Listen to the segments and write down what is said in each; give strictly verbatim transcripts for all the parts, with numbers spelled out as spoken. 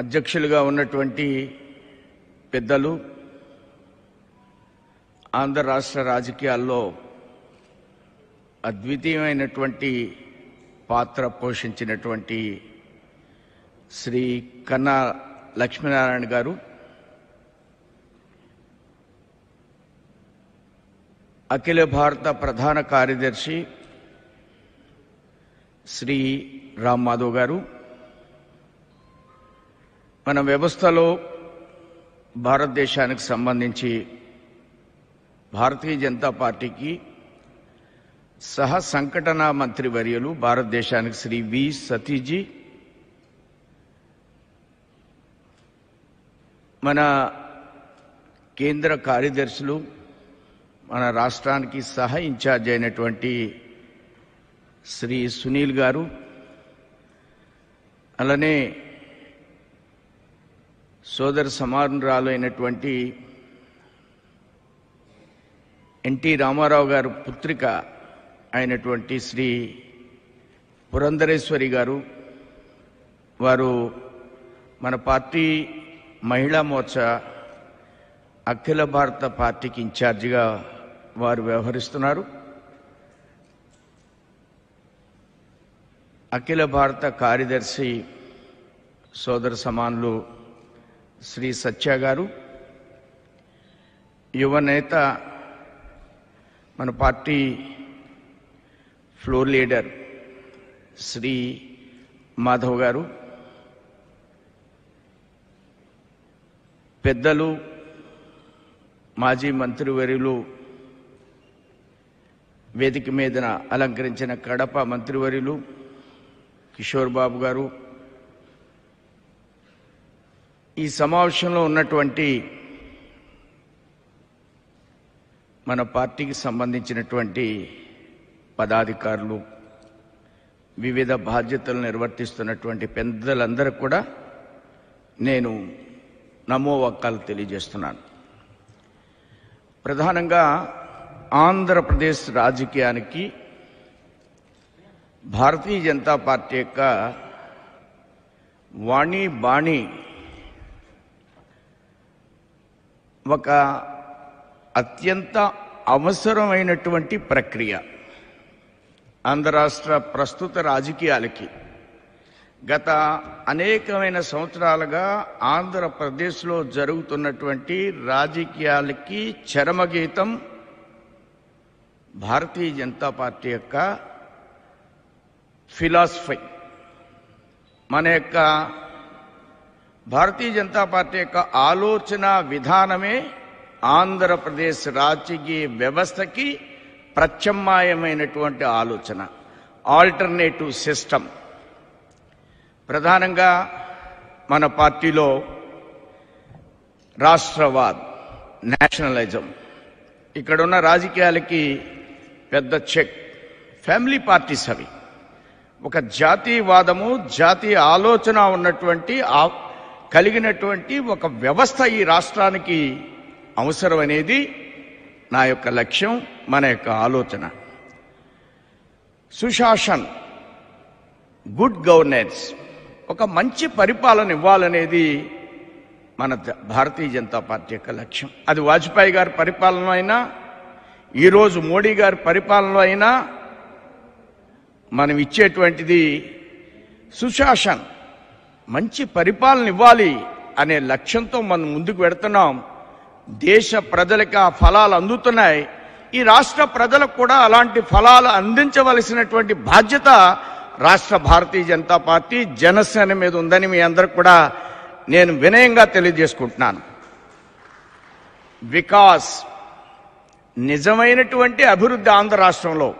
అధ్యక్షులుగా ఉన్నటువంటి పెద్దలు ఆంధ్ర రాష్ట్ర రాజకీయాల్లో అద్వితీయమైనటువంటి పాత్ర పోషించినటువంటి శ్రీ కన్నా లక్ష్మీనారాయణ గారు, అఖిల భారత ప్రధాన కార్యదర్శి శ్రీ రామ్ మాధవ్ గారు, మన వ్యవస్థలో భారతదేశానికి సంబంధించి భారతీయ జనతా పార్టీకి సహ సంకటనా మంత్రివర్యులు భారతదేశానికి శ్రీ వి సతీజీ, మన కేంద్ర కార్యదర్శులు, మన రాష్ట్రానికి సహ ఇన్ఛార్జ్ అయినటువంటి శ్రీ సునీల్ గారు, అలానే సోదర సమానురాలు అయినటువంటి ఎన్టీ రామారావు గారు పుత్రిక అయినటువంటి శ్రీ పురంధరేశ్వరి గారు, వారు మన పార్టీ మహిళా మోర్చా అఖిల భారత పార్టీకి ఇన్ఛార్జిగా వారు వ్యవహరిస్తున్నారు. అఖిల భారత కార్యదర్శి సోదర సమానులు శ్రీ సత్య గారు, యువ నేత మన party floor leader Shri Madhav గారు, పెద్దలు మాజీ మంత్రివర్యులు వేదిక మీదన అలంకరించిన కడప మంత్రివర్యులు కిషోర్ బాబు గారు, ఈ సమావేశంలో ఉన్నటువంటి మన పార్టీకి సంబంధించినటువంటి పదాధికారులు, వివిధ బాధ్యతలు నిర్వర్తిస్తున్నటువంటి పెద్దలందరూ కూడా నేను నమో వాక్యాలు తెలియజేస్తున్నాను. ప్రధానంగా ఆంధ్రప్రదేశ్ రాజకీయానికి భారతీయ జనతా పార్టీ యొక్క వాణి బాణి ఒక అత్యంత అవసరమైనటువంటి ప్రక్రియ. ఆంధ్ర రాష్ట్ర ప్రస్తుత రాజకీయాలకి గత అనేకమైన సంవత్సరాలుగా ఆంధ్రప్రదేశ్లో జరుగుతున్నటువంటి రాజకీయాలకి చరమగీతం భారతీయ జనతా పార్టీ యొక్క ఫిలాసఫీ. మన యొక్క భారతీయ జనతా పార్టీ యొక్క ఆలోచన విధానమే ఆంధ్రప్రదేశ్ రాజకీయ వ్యవస్థకి ప్రత్యామ్నాయమైనటువంటి ఆలోచన, ఆల్టర్నేటివ్ సిస్టమ్. ప్రధానంగా మన పార్టీలో రాష్ట్రవాద్, నేషనలిజం, ఇక్కడున్న రాజకీయాలకి పెద్ద చెక్. ఫ్యామిలీ పార్టీస్ అవి ఒక జాతీయవాదము, జాతీయ ఆలోచన ఉన్నటువంటి కలిగినటువంటి ఒక వ్యవస్థ ఈ రాష్ట్రానికి అవసరం అనేది నా యొక్క లక్ష్యం, మన యొక్క ఆలోచన. సుశాసన్, గుడ్ గవర్నెన్స్, ఒక మంచి పరిపాలన ఇవ్వాలనేది మన భారతీయ జనతా పార్టీ యొక్క లక్ష్యం. అది వాజ్పేయి గారి పరిపాలనలో అయినా, ఈరోజు మోడీ గారి పరిపాలనలో అయినా మనం ఇచ్చేటువంటిది సుశాసన్, మంచి పరిపాలన ఇవ్వాలి అనే లక్ష్యంతో మనం ముందుకు వెడుతున్నాం. దేశ ప్రజలకు ఆ ఫలాలు అందుతున్నాయి. ఈ రాష్ట్ర ప్రజలకు కూడా అలాంటి ఫలాలు అందించవలసినటువంటి బాధ్యత రాష్ట్ర భారతీయ జనతా పార్టీ జనసేన మీద ఉందని మీ అందరికి కూడా నేను వినయంగా తెలియజేసుకుంటున్నాను. వికాస్, నిజమైనటువంటి అభివృద్ధి ఆంధ్ర రాష్ట్రంలో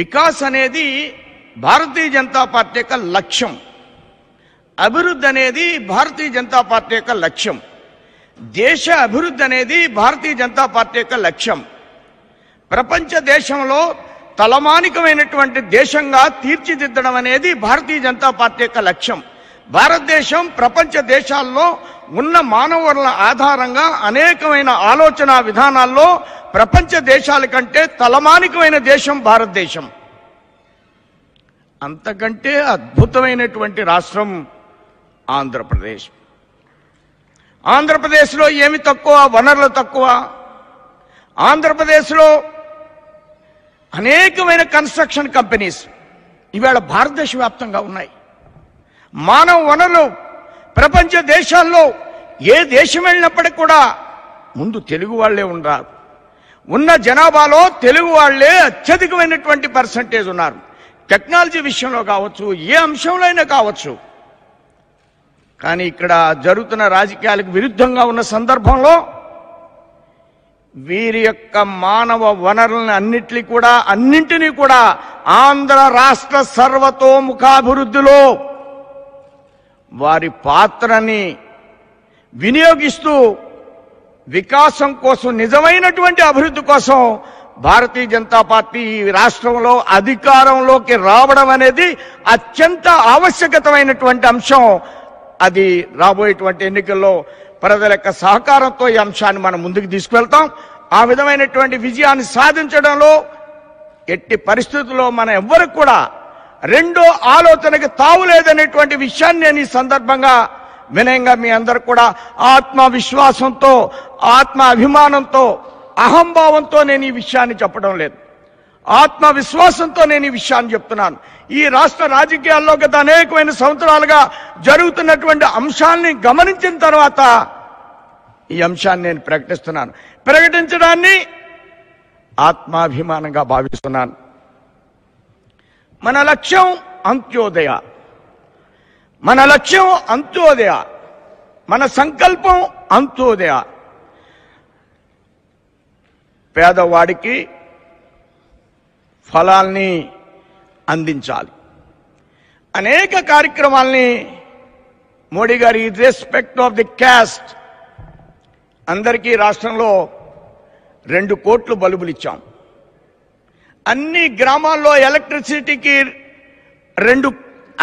వికాస్ అనేది భారతీయ జనతా పార్టీ యొక్క లక్ష్యం. అభివృద్ధి అనేది భారతీయ జనతా పార్టీ యొక్క లక్ష్యం. దేశ అభివృద్ధి అనేది భారతీయ జనతా పార్టీ యొక్క లక్ష్యం. ప్రపంచ దేశంలో తలమానికమైనటువంటి దేశంగా తీర్చిదిద్దడం అనేది భారతీయ జనతా పార్టీ యొక్క లక్ష్యం. భారతదేశం ప్రపంచ దేశాల్లో ఉన్న మానవుల ఆధారంగా అనేకమైన ఆలోచన విధానాల్లో ప్రపంచ దేశాల కంటే తలమానికమైన దేశం భారతదేశం. అంతకంటే అద్భుతమైనటువంటి రాష్ట్రం ఆంధ్ర ప్రదేశ్ ఆంధ్ర ప్రదేశ్ లో ఏమీ తక్కువ, వనరులు తక్కువ. ఆంధ్ర ప్రదేశ్ లో అనేకమైన కన్స్ట్రక్షన్ కంపెనీస్ ఇవాళ భారతదేశ వ్యాప్తంగా ఉన్నాయి. మానవ వనరులు ప్రపంచ దేశాల్లో ఏ దేశం వెళ్ళినప్పటికీ కూడా ముందు తెలుగు వాళ్లే ఉన్నారు. ఉన్న జనాభాలో తెలుగు వాళ్లే అత్యధికమైనటువంటి పర్సంటేజ్ ఉన్నారు. టెక్నాలజీ విషయంలో కావచ్చు, ఏ అంశంలోనే కావచ్చు. కానీ ఇక్కడ జరుగుతున్న రాజకీయాలకు విరుద్ధంగా ఉన్న సందర్భంలో వీరి యొక్క మానవ వనరులను అన్నింటినీ కూడా అన్నింటినీ కూడా ఆంధ్ర రాష్ట్ర సర్వతోముఖాభివృద్ధిలో వారి పాత్రని వినియోగిస్తూ వికాసం కోసం, నిజమైనటువంటి అభివృద్ధి కోసం భారతీయ జనతా పార్టీ ఈ రాష్ట్రంలో అధికారంలోకి రావడం అనేది అత్యంత ఆవశ్యకతమైనటువంటి అంశం. అది రాబోయేటువంటి ఎన్నికల్లో ప్రజల యొక్క సహకారంతో ఈ అంశాన్ని మనం ముందుకు తీసుకువెళ్తాం. ఆ విధమైనటువంటి విజయాన్ని సాధించడంలో ఎట్టి పరిస్థితుల్లో మనం ఎవ్వరూ కూడా రెండో ఆలోచనకి తావు లేదనేటువంటి విషయాన్ని నేను ఈ సందర్భంగా వినయంగా మీ అందరూ కూడా ఆత్మవిశ్వాసంతో, ఆత్మ అభిమానంతో, అహంభావంతో నేను ఈ విషయాన్ని చెప్పడం లేదు, ఆత్మవిశ్వాసంతో నేను ఈ విషయాన్ని చెప్తున్నాను. ఈ రాష్ట్ర రాజకీయాల్లో గత అనేకమైన సంవత్సరాలుగా జరుగుతున్నటువంటి అంశాన్ని గమనించిన తర్వాత ఈ అంశాన్ని నేను ప్రకటిస్తున్నాను. ప్రకటించడాన్ని ఆత్మాభిమానంగా భావిస్తున్నాను. మన లక్ష్యం అంత్యోదయ, మన లక్ష్యం అంత్యోదయ, మన సంకల్పం అంత్యోదయ. పేదవాడికి ఫలాల్ని అందించాలి. అనేక కార్యక్రమాల్ని మోడీ గారు ఇర్రెస్పెక్ట్ ఆఫ్ ది క్యాస్ట్ అందరికీ రాష్ట్రంలో రెండు కోట్లు బల్బులు ఇచ్చాం. అన్ని గ్రామాల్లో ఎలక్ట్రిసిటీకి రెండు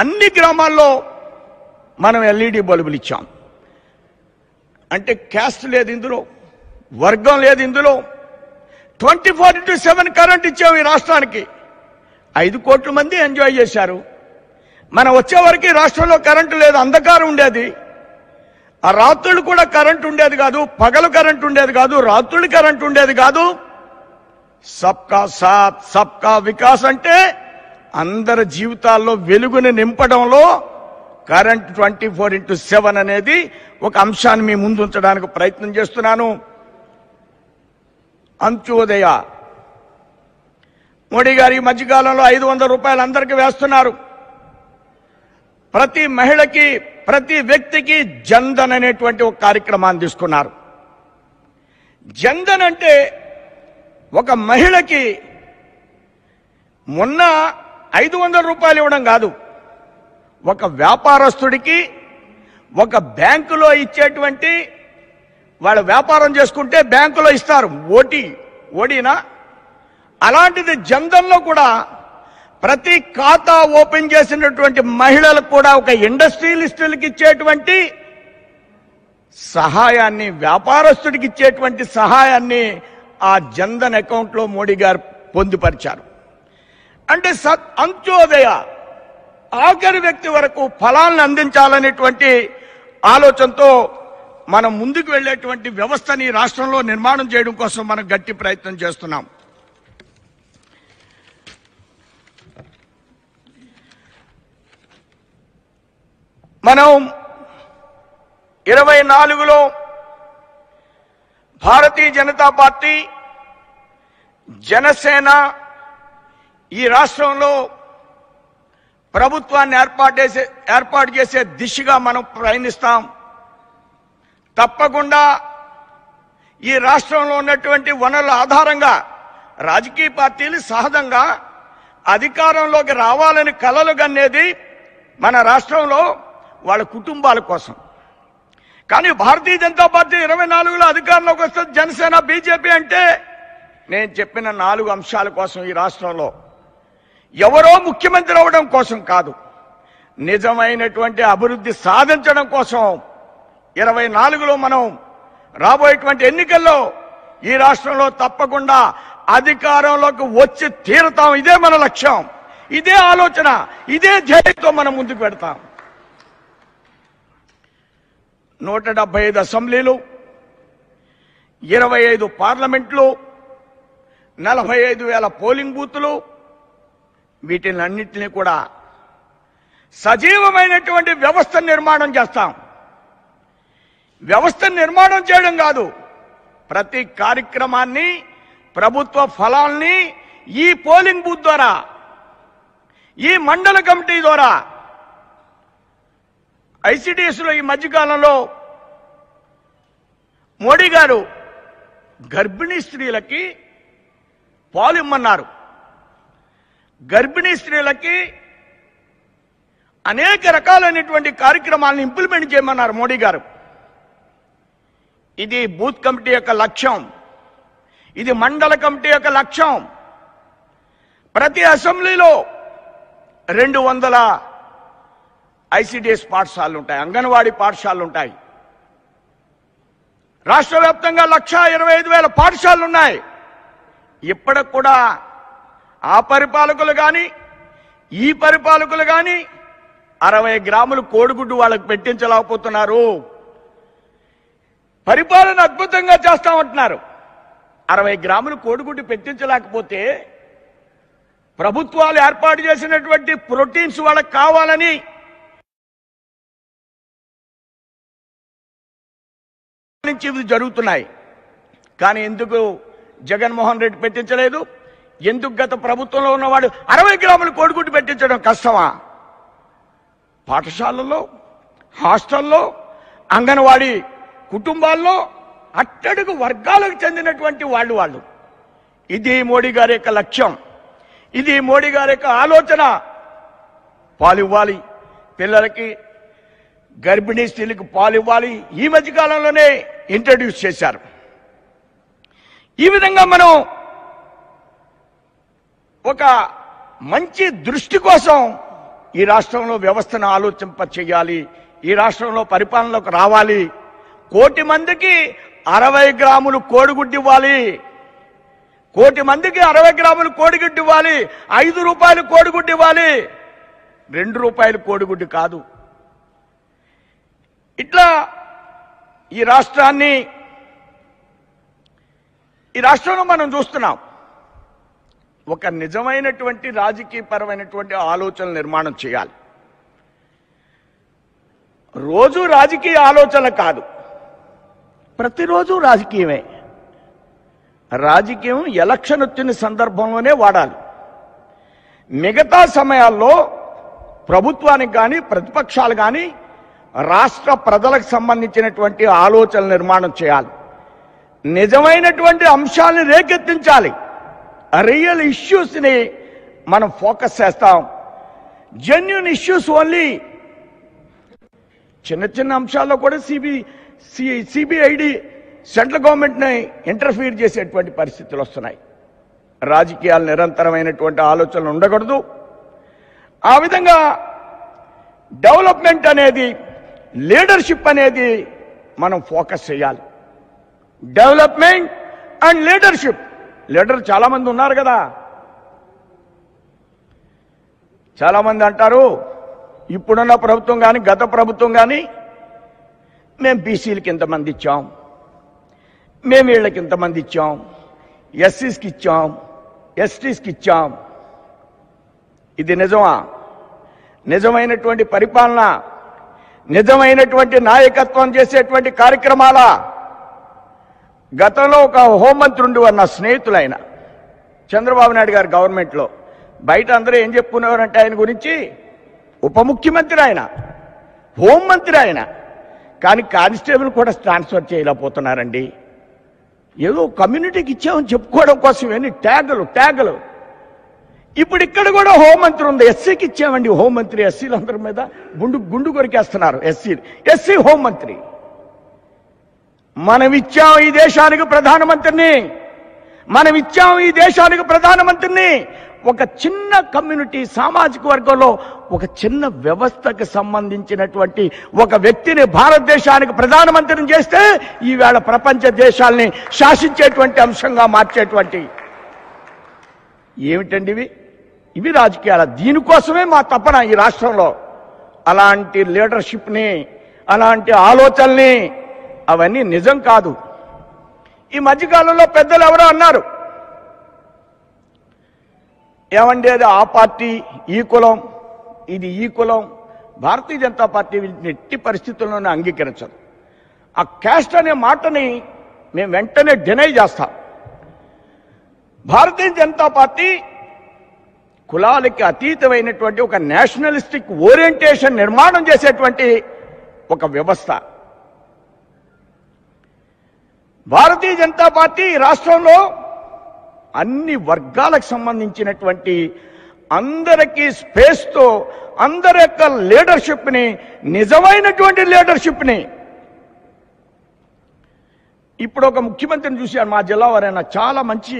అన్ని గ్రామాల్లో మనం ఎల్ఈడి బల్బులు ఇచ్చాం. అంటే క్యాస్ట్ లేదు ఇందులో, వర్గం లేదు ఇందులో. Twenty four into seven current ఇచ్చాం ఈ రాష్ట్రానికి. ఐదు కోట్ల మంది ఎంజాయ్ చేశారు. మనం వచ్చేవరకు రాష్ట్రంలో కరెంటు లేదు, అంధకారం ఉండేది. ఆ రాత్రులు కూడా కరెంటు ఉండేది కాదు, పగలు కరెంటు ఉండేది కాదు, రాత్రులు కరెంటు ఉండేది కాదు. సబ్కా సాత్ సబ్కా వికాస్ అంటే అందరి జీవితాల్లో వెలుగుని నింపడంలో current twenty four into seven అనేది ఒక అంశాన్ని మీ ముందు ఉంచడానికి ప్రయత్నం చేస్తున్నాను. అంత్యోదయ మోడీ గారు ఈ మధ్యకాలంలో ఐదు వందల రూపాయలు అందరికీ వేస్తున్నారు. ప్రతి మహిళకి, ప్రతి వ్యక్తికి జన్ధన్ అనేటువంటి ఒక కార్యక్రమాన్ని తీసుకున్నారు. జన్ధన్ అంటే ఒక మహిళకి మొన్న ఐదు వందల రూపాయలు ఇవ్వడం కాదు, ఒక వ్యాపారస్తుడికి ఒక బ్యాంకులో ఇచ్చేటువంటి, వాళ్ళు వ్యాపారం చేసుకుంటే బ్యాంకులో ఇస్తారు ఓటీ ఓడీనా, అలాంటిది జన్ధన్లో కూడా ప్రతి ఖాతా ఓపెన్ చేసినటువంటి మహిళలకు కూడా ఒక ఇండస్ట్రియలిస్టులకు ఇచ్చేటువంటి సహాయాన్ని, వ్యాపారస్తుడికి ఇచ్చేటువంటి సహాయాన్ని ఆ జన్ధన్ అకౌంట్లో మోడీ గారు పొందుపరిచారు. అంటే సత్ అంత్యోదయ ఆఖరి వ్యక్తి వరకు ఫలాలను అందించాలనేటువంటి ఆలోచనతో మనం ముందుకు వెళ్ళేటువంటి వ్యవస్థని రాష్ట్రంలో నిర్మాణం చేయడం కోసం మనం గట్టి ప్రయత్నం చేస్తున్నాం. మనం ఇరవై నాలుగులో భారతీయ జనతా పార్టీ, జనసేన ఈ రాష్ట్రంలో ప్రభుత్వాన్ని ఏర్పాటు చేసే ఏర్పాటు చేసే దిశగా మనం ప్రయాణిస్తాం. తప్పకుండా ఈ రాష్ట్రంలో ఉన్నటువంటి వనరుల ఆధారంగా రాజకీయ పార్టీలు సహజంగా అధికారంలోకి రావాలని కలలు కనేది మన రాష్ట్రంలో వాళ్ళ కుటుంబాల కోసం. కానీ భారతీయ జనతా పార్టీ ఇరవై నాలుగులో అధికారంలోకి వస్తుంది. జనసేన, బీజేపీ అంటే నేను చెప్పిన నాలుగు అంశాల కోసం, ఈ రాష్ట్రంలో ఎవరో ముఖ్యమంత్రి అవడం కోసం కాదు, నిజమైనటువంటి అభివృద్ధి సాధించడం కోసం ఇరవై నాలుగులో మనం రాబోయేటువంటి ఎన్నికల్లో ఈ రాష్ట్రంలో తప్పకుండా అధికారంలోకి వచ్చి తీరుతాం. ఇదే మన లక్ష్యం, ఇదే ఆలోచన, ఇదే ధ్యేయంతో మనం ముందుకు పెడతాం. నూట డెబ్బై ఐదు అసెంబ్లీలు, ఇరవై ఐదు పార్లమెంట్లు, నలభై ఐదు వేల పోలింగ్ బూతులు, వీటినన్నింటినీ కూడా సజీవమైనటువంటి వ్యవస్థ నిర్మాణం చేస్తాం. వ్యవస్థ నిర్మాణం చేయడం కాదు, ప్రతి కార్యక్రమాన్ని, ప్రభుత్వ ఫలాల్ని ఈ పోలింగ్ బూత్ ద్వారా, ఈ మండల కమిటీ ద్వారా, ఐసిడిఎస్లో ఈ మధ్యకాలంలో మోడీ గారు గర్భిణీ స్త్రీలకి పాలు ఇమ్మన్నారు. గర్భిణీ స్త్రీలకి అనేక రకాలైనటువంటి కార్యక్రమాలను ఇంప్లిమెంట్ చేయమన్నారు మోడీ గారు. ఇది బూత్ కమిటీ యొక్క లక్ష్యం, ఇది మండల కమిటీ యొక్క లక్ష్యం. ప్రతి అసెంబ్లీలో రెండు వందల ఐసిడిఎస్ పాఠశాలలు ఉంటాయి, అంగన్వాడీ పాఠశాలలు ఉంటాయి. రాష్ట్ర వ్యాప్తంగా లక్ష ఇరవై ఐదు వేల పాఠశాలలు ఉన్నాయి. ఇప్పటికి కూడా ఆ పరిపాలకులు కానీ ఈ పరిపాలకులు కానీ అరవై గ్రాములు కోడిగుడ్డు వాళ్ళకు పెట్టించలేకపోతున్నారు. పరిపాలన అద్భుతంగా చేస్తామంటున్నారు, అరవై గ్రాములు కోడిగుడ్డు పెట్టించలేకపోతే ప్రభుత్వాలు ఏర్పాటు చేసినటువంటి ప్రోటీన్స్ వాళ్ళకి కావాలని ఇవి జరుగుతున్నాయి. కానీ ఎందుకు జగన్మోహన్ రెడ్డి పెట్టించలేదు? ఎందుకు గత ప్రభుత్వంలో ఉన్నవాడు అరవై గ్రాములు కోడిగుడ్డు పెట్టించడం కష్టమా? పాఠశాలల్లో, హాస్టల్లో, అంగన్వాడీ కుటుంబాల్లో అట్టడుగు వర్గాలకు చెందినటువంటి వాళ్ళు వాళ్ళు ఇది మోడీ గారి యొక్క లక్ష్యం, ఇది మోడీ గారి యొక్క ఆలోచన. పాలు ఇవ్వాలి పిల్లలకి, గర్భిణీ స్త్రీలకు పాలు ఇవ్వాలి. ఈ మధ్యకాలంలోనే ఇంట్రడ్యూస్ చేశారు. ఈ విధంగా మనం ఒక మంచి దృష్టి కోసం ఈ రాష్ట్రంలో వ్యవస్థను ఆలోచింప చేయాలి, ఈ రాష్ట్రంలో పరిపాలనలోకి రావాలి. కోటి మందికి అరవై గ్రాములు కోడిగుడ్డు ఇవ్వాలి, కోటి మందికి అరవై గ్రాములు కోడిగుడ్డు ఇవ్వాలి. ఐదు రూపాయలు కోడిగుడ్డు ఇవ్వాలి, రెండు రూపాయలు కోడిగుడ్డు కాదు. ఇట్లా ఈ రాష్ట్రాన్ని ఈ రాష్ట్రంలో మనం చూస్తున్నాం. ఒక నిజమైనటువంటి రాజకీయపరమైనటువంటి ఆలోచన నిర్మాణం చేయాలి. రోజు రాజకీయ ఆలోచన కాదు, ప్రతిరోజు రాజకీయమే. రాజకీయం ఎలక్షన్ వచ్చిన సందర్భంలోనే వాడాలి. మిగతా సమయాల్లో ప్రభుత్వానికి కానీ ప్రతిపక్షాలు కానీ రాష్ట్ర ప్రజలకు సంబంధించినటువంటి ఆలోచన నిర్మాణం చేయాలి. నిజమైనటువంటి అంశాలని రేకెత్తించాలి, రియల్ ఇష్యూస్ని మనం ఫోకస్ చేస్తాం. జెన్యూన్ ఇష్యూస్ ఓన్లీ చిన్న చిన్న అంశాల్లో కూడా సిబి సిబిఐడి సెంట్రల్ గవర్నమెంట్ని ఇంటర్ఫీర్ చేసేటువంటి పరిస్థితులు వస్తున్నాయి. రాజకీయాలు నిరంతరమైనటువంటి ఆలోచనలు ఉండకూడదు. ఆ విధంగా డెవలప్మెంట్ అనేది, లీడర్షిప్ అనేది మనం ఫోకస్ చేయాలి. Development and leadership. లీడర్ చాలామంది ఉన్నారు కదా, చాలామంది అంటారు ఇప్పుడున్న ప్రభుత్వం కానీ గత ప్రభుత్వం కానీ మేము బీసీలకు ఇంతమంది ఇచ్చాం, మేము వీళ్ళకి ఇంతమంది ఇచ్చాం, ఎస్సీస్కి ఇచ్చాం, ఎస్టీస్కి ఇచ్చాం. ఇది నిజమా? నిజమైనటువంటి పరిపాలన, నిజమైనటువంటి నాయకత్వం చేసేటువంటి కార్యక్రమాల? గతంలో ఒక హోంమంత్రి ఉండేవారు నా స్నేహితులైన చంద్రబాబు నాయుడు గారి గవర్నమెంట్లో. బయట అందరూ ఏం చెప్పుకునేవారంటే ఆయన గురించి ఉప ముఖ్యమంత్రి ఆయన, హోంమంత్రి ఆయన, కానీ కానిస్టేబుల్ కూడా ట్రాన్స్ఫర్ చేయలేకపోతున్నారండి. ఏదో కమ్యూనిటీకి ఇచ్చామని చెప్పుకోవడం కోసం ఎన్ని ట్యాగులు ట్యాగులు. ఇప్పుడు ఇక్కడ కూడా హోంమంత్రి ఉంది, ఎస్సీకి ఇచ్చామండి హోంమంత్రి. ఎస్సీలందరి మీద గుండు గుండు కొరికేస్తున్నారు. ఎస్సీ ఎస్సీ హోంమంత్రి మనం ఇచ్చాం ఈ దేశానికి ప్రధానమంత్రిని, మనం ఇచ్చాం ఈ దేశానికి ప్రధానమంత్రిని. ఒక చిన్న కమ్యూనిటీ, సామాజిక వర్గంలో ఒక చిన్న వ్యవస్థకు సంబంధించినటువంటి ఒక వ్యక్తిని భారతదేశానికి ప్రధానమంత్రిని చేస్తే ఈవేళ ప్రపంచ దేశాలని శాసించేటువంటి అంశంగా మార్చేటువంటి ఏమిటండి ఇవి? ఇవి రాజకీయాలు. దీనికోసమే మా తపన ఈ రాష్ట్రంలో. అలాంటి లీడర్షిప్ని, అలాంటి ఆలోచనల్ని అవన్నీ నిజం కాదు। ఈ మధ్య కాలంలో పెద్దలు ఎవరో అన్నారు, ఏమండి అది ఆ పార్టీ ఈ కులం ఇది ఈ కులం। భారతీయ జనతా పార్టీ ఎట్టి పరిస్థితుల్లోనూ అంగీకరించదు। ఆ క్యాస్ట్ అనే మాటని మేము వెంటనే డినై చేస్తాం। భారతీయ జనతా పార్టీ కులాలకి అతీతమైనటువంటి ఒక నేషనలిస్టిక్ ఓరియంటేషన్ నిర్మాణం చేసేటువంటి ఒక వ్యవస్థ। భారతీయ జనతా పార్టీ రాష్ట్రంలో అన్ని వర్గాలకు సంబంధించినటువంటి అందరికీ స్పేస్ తో అందరి యొక్క లీడర్షిప్ ని నిజమైనటువంటి లీడర్షిప్ ని ఇప్పుడు ఒక ముఖ్యమంత్రిని చూశాను, మా జిల్లా వారైనా చాలా మంచి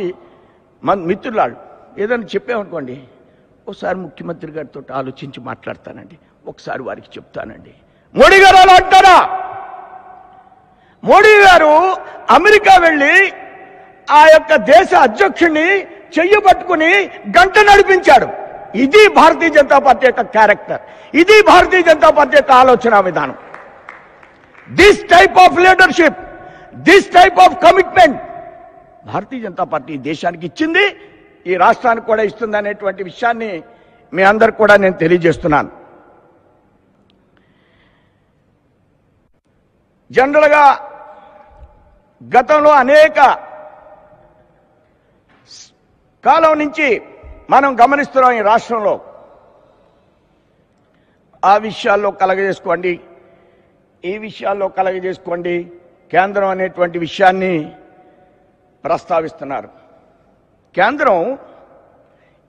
మన మిత్రులాడు, ఏదైనా చెప్పామనుకోండి ఒకసారి ముఖ్యమంత్రి గారితో ఆలోచించి మాట్లాడతానండి, ఒకసారి వారికి చెప్తానండి। మోడీ గారు అలా అంటారా? మోడీ గారు అమెరికా వెళ్ళి ఆ యొక్క దేశ అధ్యక్షుడిని చెయ్యి పట్టుకుని గంట నడిపించాడు। ఇది భారతీయ జనతా పార్టీ యొక్క క్యారెక్టర్, ఇది భారతీయ జనతా పార్టీ యొక్క ఆలోచన విధానం। This type of leadership, this type of commitment Bharatiya Janata party దేశానికి ఇచ్చింది, ఈ రాష్ట్రానికి కూడా ఇస్తుంది అనేటువంటి విషయాన్ని మీ అందరికి కూడా నేను తెలియజేస్తున్నాను। జనరల్గా గతంలో అనేక కాలం నుంచి మనం గమనిస్తున్నాం, ఈ రాష్ట్రంలో ఆ విషయాల్లో కలగజేసుకోండి, ఈ విషయాల్లో కలగజేసుకోండి, కేంద్రం అనేటువంటి విషయాన్ని ప్రస్తావిస్తున్నారు। కేంద్రం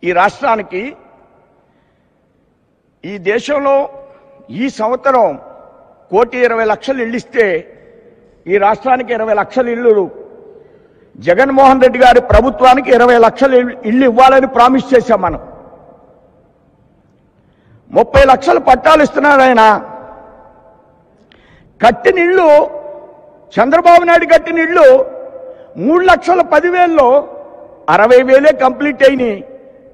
ఈ రాష్ట్రానికి ఈ దేశంలో ఈ సంవత్సరం కోటి ఇరవై లక్షలు ఇళ్ళు ఇస్తే ఈ రాష్ట్రానికి ఇరవై లక్షల ఇళ్ళు, జగన్మోహన్ రెడ్డి గారి ప్రభుత్వానికి ఇరవై లక్షల ఇళ్ళు ఇవ్వాలని ప్రామిస్ చేశాం మనం। ముప్పై లక్షల పట్టాలు ఇస్తున్నారు ఆయన। కట్టిన ఇళ్ళు, చంద్రబాబు నాయుడు కట్టిన ఇళ్ళు మూడు లక్షల పదివేల్లో అరవై వేలే కంప్లీట్ అయినాయి,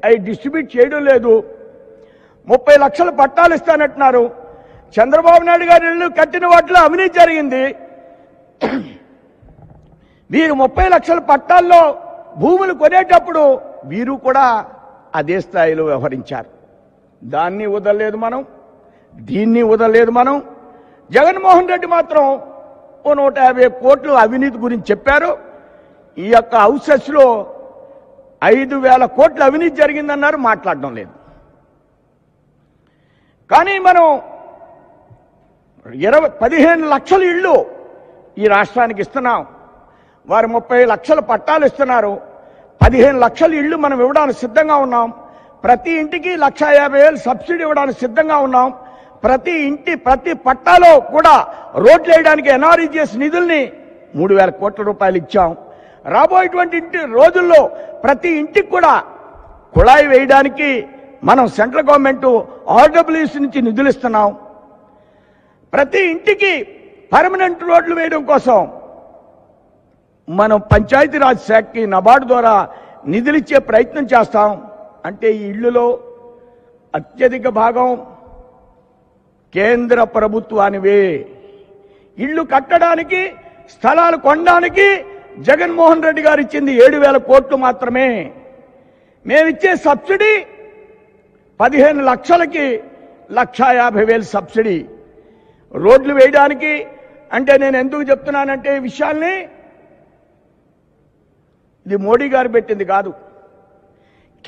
అవి డిస్ట్రిబ్యూట్ చేయడం లేదు। ముప్పై లక్షల పట్టాలు ఇస్తానంటున్నారు, చంద్రబాబు నాయుడు గారి ఇళ్ళు కట్టిన వాటిలో అవినీతి జరిగింది। వీరు ముప్పై లక్షల పట్టాల్లో భూములు కొనేటప్పుడు వీరు కూడా అదే స్థాయిలో వ్యవహరించారు। దాన్ని వదలలేదు మనం, దీన్ని వదలలేదు మనం। జగన్మోహన్ రెడ్డి మాత్రం ఓ నూట యాభై కోట్లు అవినీతి గురించి చెప్పారు, ఈ యొక్క హౌసెస్లో ఐదు వేల కోట్లు అవినీతి జరిగిందన్నారు, మాట్లాడడం లేదు। కానీ మనం ఇరవై పదిహేను లక్షల ఇళ్ళు ఈ రాష్ట్రానికి ఇస్తున్నాం, వారు ముప్పై లక్షల పట్టాలు ఇస్తున్నారు, పదిహేను లక్షల ఇళ్ళు మనం ఇవ్వడానికి సిద్ధంగా ఉన్నాం, ప్రతి ఇంటికి లక్ష యాభై వేలు సబ్సిడీ ఇవ్వడానికి సిద్ధంగా ఉన్నాం, ప్రతి ఇంటి ప్రతి పట్టాలో కూడా రోడ్లు వేయడానికి ఎన్ఆర్ఈజిఎస్ నిధుల్ని మూడు వేల కోట్ల రూపాయలు ఇచ్చాం, రాబోయేటువంటి ఇంటి రోజుల్లో ప్రతి ఇంటికి కూడా కుళాయి వేయడానికి మనం సెంట్రల్ గవర్నమెంట్ ఆర్డబ్ల్యూసి నుంచి నిధులు ఇస్తున్నాం, ప్రతి ఇంటికి పర్మనెంట్ రోడ్లు వేయడం కోసం మనం పంచాయతీరాజ్ శాఖకి నబార్డు ద్వారా నిధులిచ్చే ప్రయత్నం చేస్తాం। అంటే ఈ ఇళ్లులో అత్యధిక భాగం కేంద్ర ప్రభుత్వానివే। ఇళ్ళు కట్టడానికి స్థలాలు కొనడానికి జగన్మోహన్ రెడ్డి గారు ఇచ్చింది ఏడు వేల కోట్లు మాత్రమే, మేమిచ్చే సబ్సిడీ పదిహేను లక్షలకి లక్ష యాభై వేలు సబ్సిడీ। రోడ్లు వేయడానికి అంటే నేను ఎందుకు చెప్తున్నానంటే ఈ విషయాల్ని, ఇది మోడీ గారు పెట్టింది కాదు,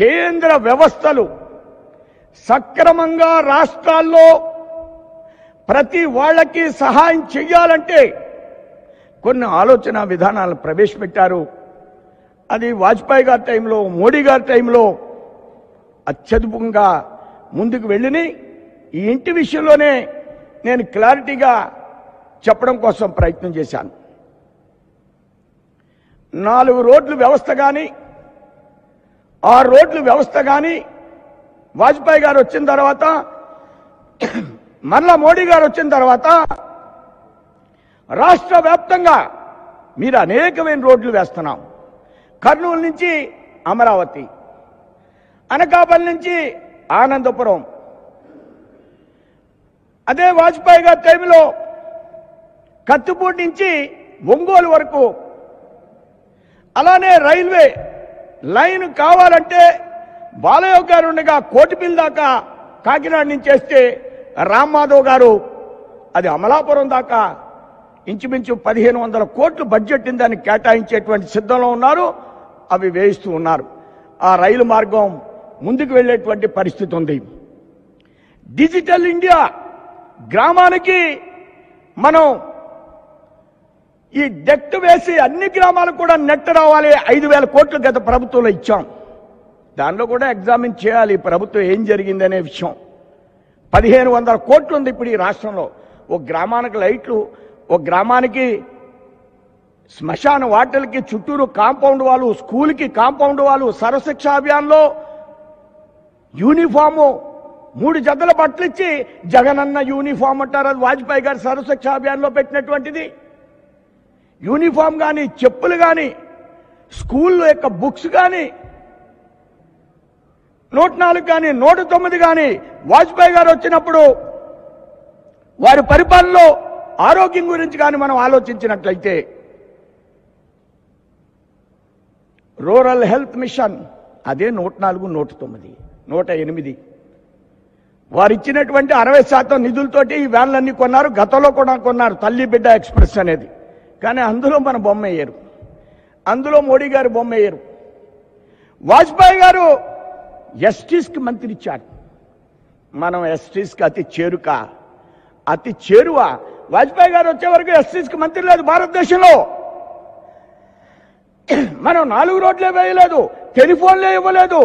కేంద్ర వ్యవస్థలు సక్రమంగా రాష్ట్రాల్లో ప్రతి వాళ్ళకి సహాయం చెయ్యాలంటే కొన్ని ఆలోచన విధానాలను ప్రవేశపెట్టారు। అది వాజ్పేయి గారి టైంలో మోడీ గారి టైంలో అత్యద్భుతంగా ముందుకు వెళ్ళిన ఈ ఇంటి విషయంలోనే నేను క్లారిటీగా చెప్పడం కోసం ప్రయత్నం చేశాను। నాలుగు రోడ్ల వ్యవస్థ కానీ ఆరు రోడ్ల వ్యవస్థ కానీ వాజ్పేయి గారు వచ్చిన తర్వాత మరలా మోడీ గారు వచ్చిన తర్వాత రాష్ట్ర వ్యాప్తంగా మీరు అనేకమైన రోడ్లు వేస్తున్నాం। కర్నూలు నుంచి అమరావతి, అనకాపల్లి నుంచి ఆనందపురం, అదే వాజ్పేయి గారి టైంలో కత్తిపూడి నుంచి ఒంగోలు వరకు అలానే రైల్వే లైన్ కావాలంటే బాలయ్య గారు ఉండగా కోటిపిల్ దాకా కాకినాడ నుంచి చేస్తే రామమాధవ్ గారు అది అమలాపురం దాకా ఇంచుమించు పదిహేను వందల కోట్లు బడ్జెట్ దాన్ని కేటాయించేటువంటి సిద్ధంలో ఉన్నారు. అవి వేయిస్తూ ఉన్నారు. ఆ రైలు మార్గం ముందుకు వెళ్ళేటువంటి పరిస్థితి ఉంది. డిజిటల్ ఇండియా గ్రామానికి మనం ఈ డెక్ట్ వేసి అన్ని గ్రామాలకు కూడా నెట్ రావాలి. ఐదు వేల కోట్లు గత ప్రభుత్వంలో ఇచ్చాం. దానిలో కూడా ఎగ్జామిన్ చేయాలి ప్రభుత్వం ఏం జరిగిందనే విషయం. పదిహేను వందల కోట్లు ఉంది ఇప్పుడు ఈ రాష్ట్రంలో. ఒక గ్రామానికి లైట్లు, ఒక గ్రామానికి శ్మశాన వాటర్కి చుట్టూరు కాంపౌండ్ వాళ్ళు, స్కూల్కి కాంపౌండ్ వాళ్ళు, సర్వశిక్ష అభియాన్లో యూనిఫాము మూడు జతల బట్టలు ఇచ్చి జగనన్న యూనిఫామ్ అంటారు. అది వాజ్పేయి గారు సర్వశిక్ష అభియాన్లో పెట్టినటువంటిది. యూనిఫామ్ కానీ, చెప్పులు కానీ, స్కూల్ యొక్క బుక్స్ కానీ, నూట నాలుగు కానీ, నూట తొమ్మిది కానీ వాజ్పేయి గారు వచ్చినప్పుడు వారి పరిపాలనలో ఆరోగ్యం గురించి కానీ మనం ఆలోచించినట్లయితే రూరల్ హెల్త్ మిషన్ అదే నూట నాలుగు, నూట తొమ్మిది, నూట ఎనిమిది వారు ఇచ్చినటువంటి అరవై శాతం నిధులతోటి ఈ వ్యాన్లన్నీ కొన్నారు. గతంలో కూడా కొన్నారు తల్లి బిడ్డ ఎక్స్ప్రెస్ అనేది. కానీ అందులో మన బొమ్మ వేయరు, అందులో మోడీ గారు బొమ్మ వేయరు. వాజ్పేయి గారు ఎస్టీస్కి మంత్రి ఇచ్చారు. మనం ఎస్టీస్కి అతి చేరుక, అతి చేరువ. వాజ్పేయి గారు వచ్చే వరకు ఎస్టీస్కి మంత్రి లేదు భారతదేశంలో. మనం నాలుగు రోడ్లే వేయలేదు, టెలిఫోన్లే ఇవ్వలేదు.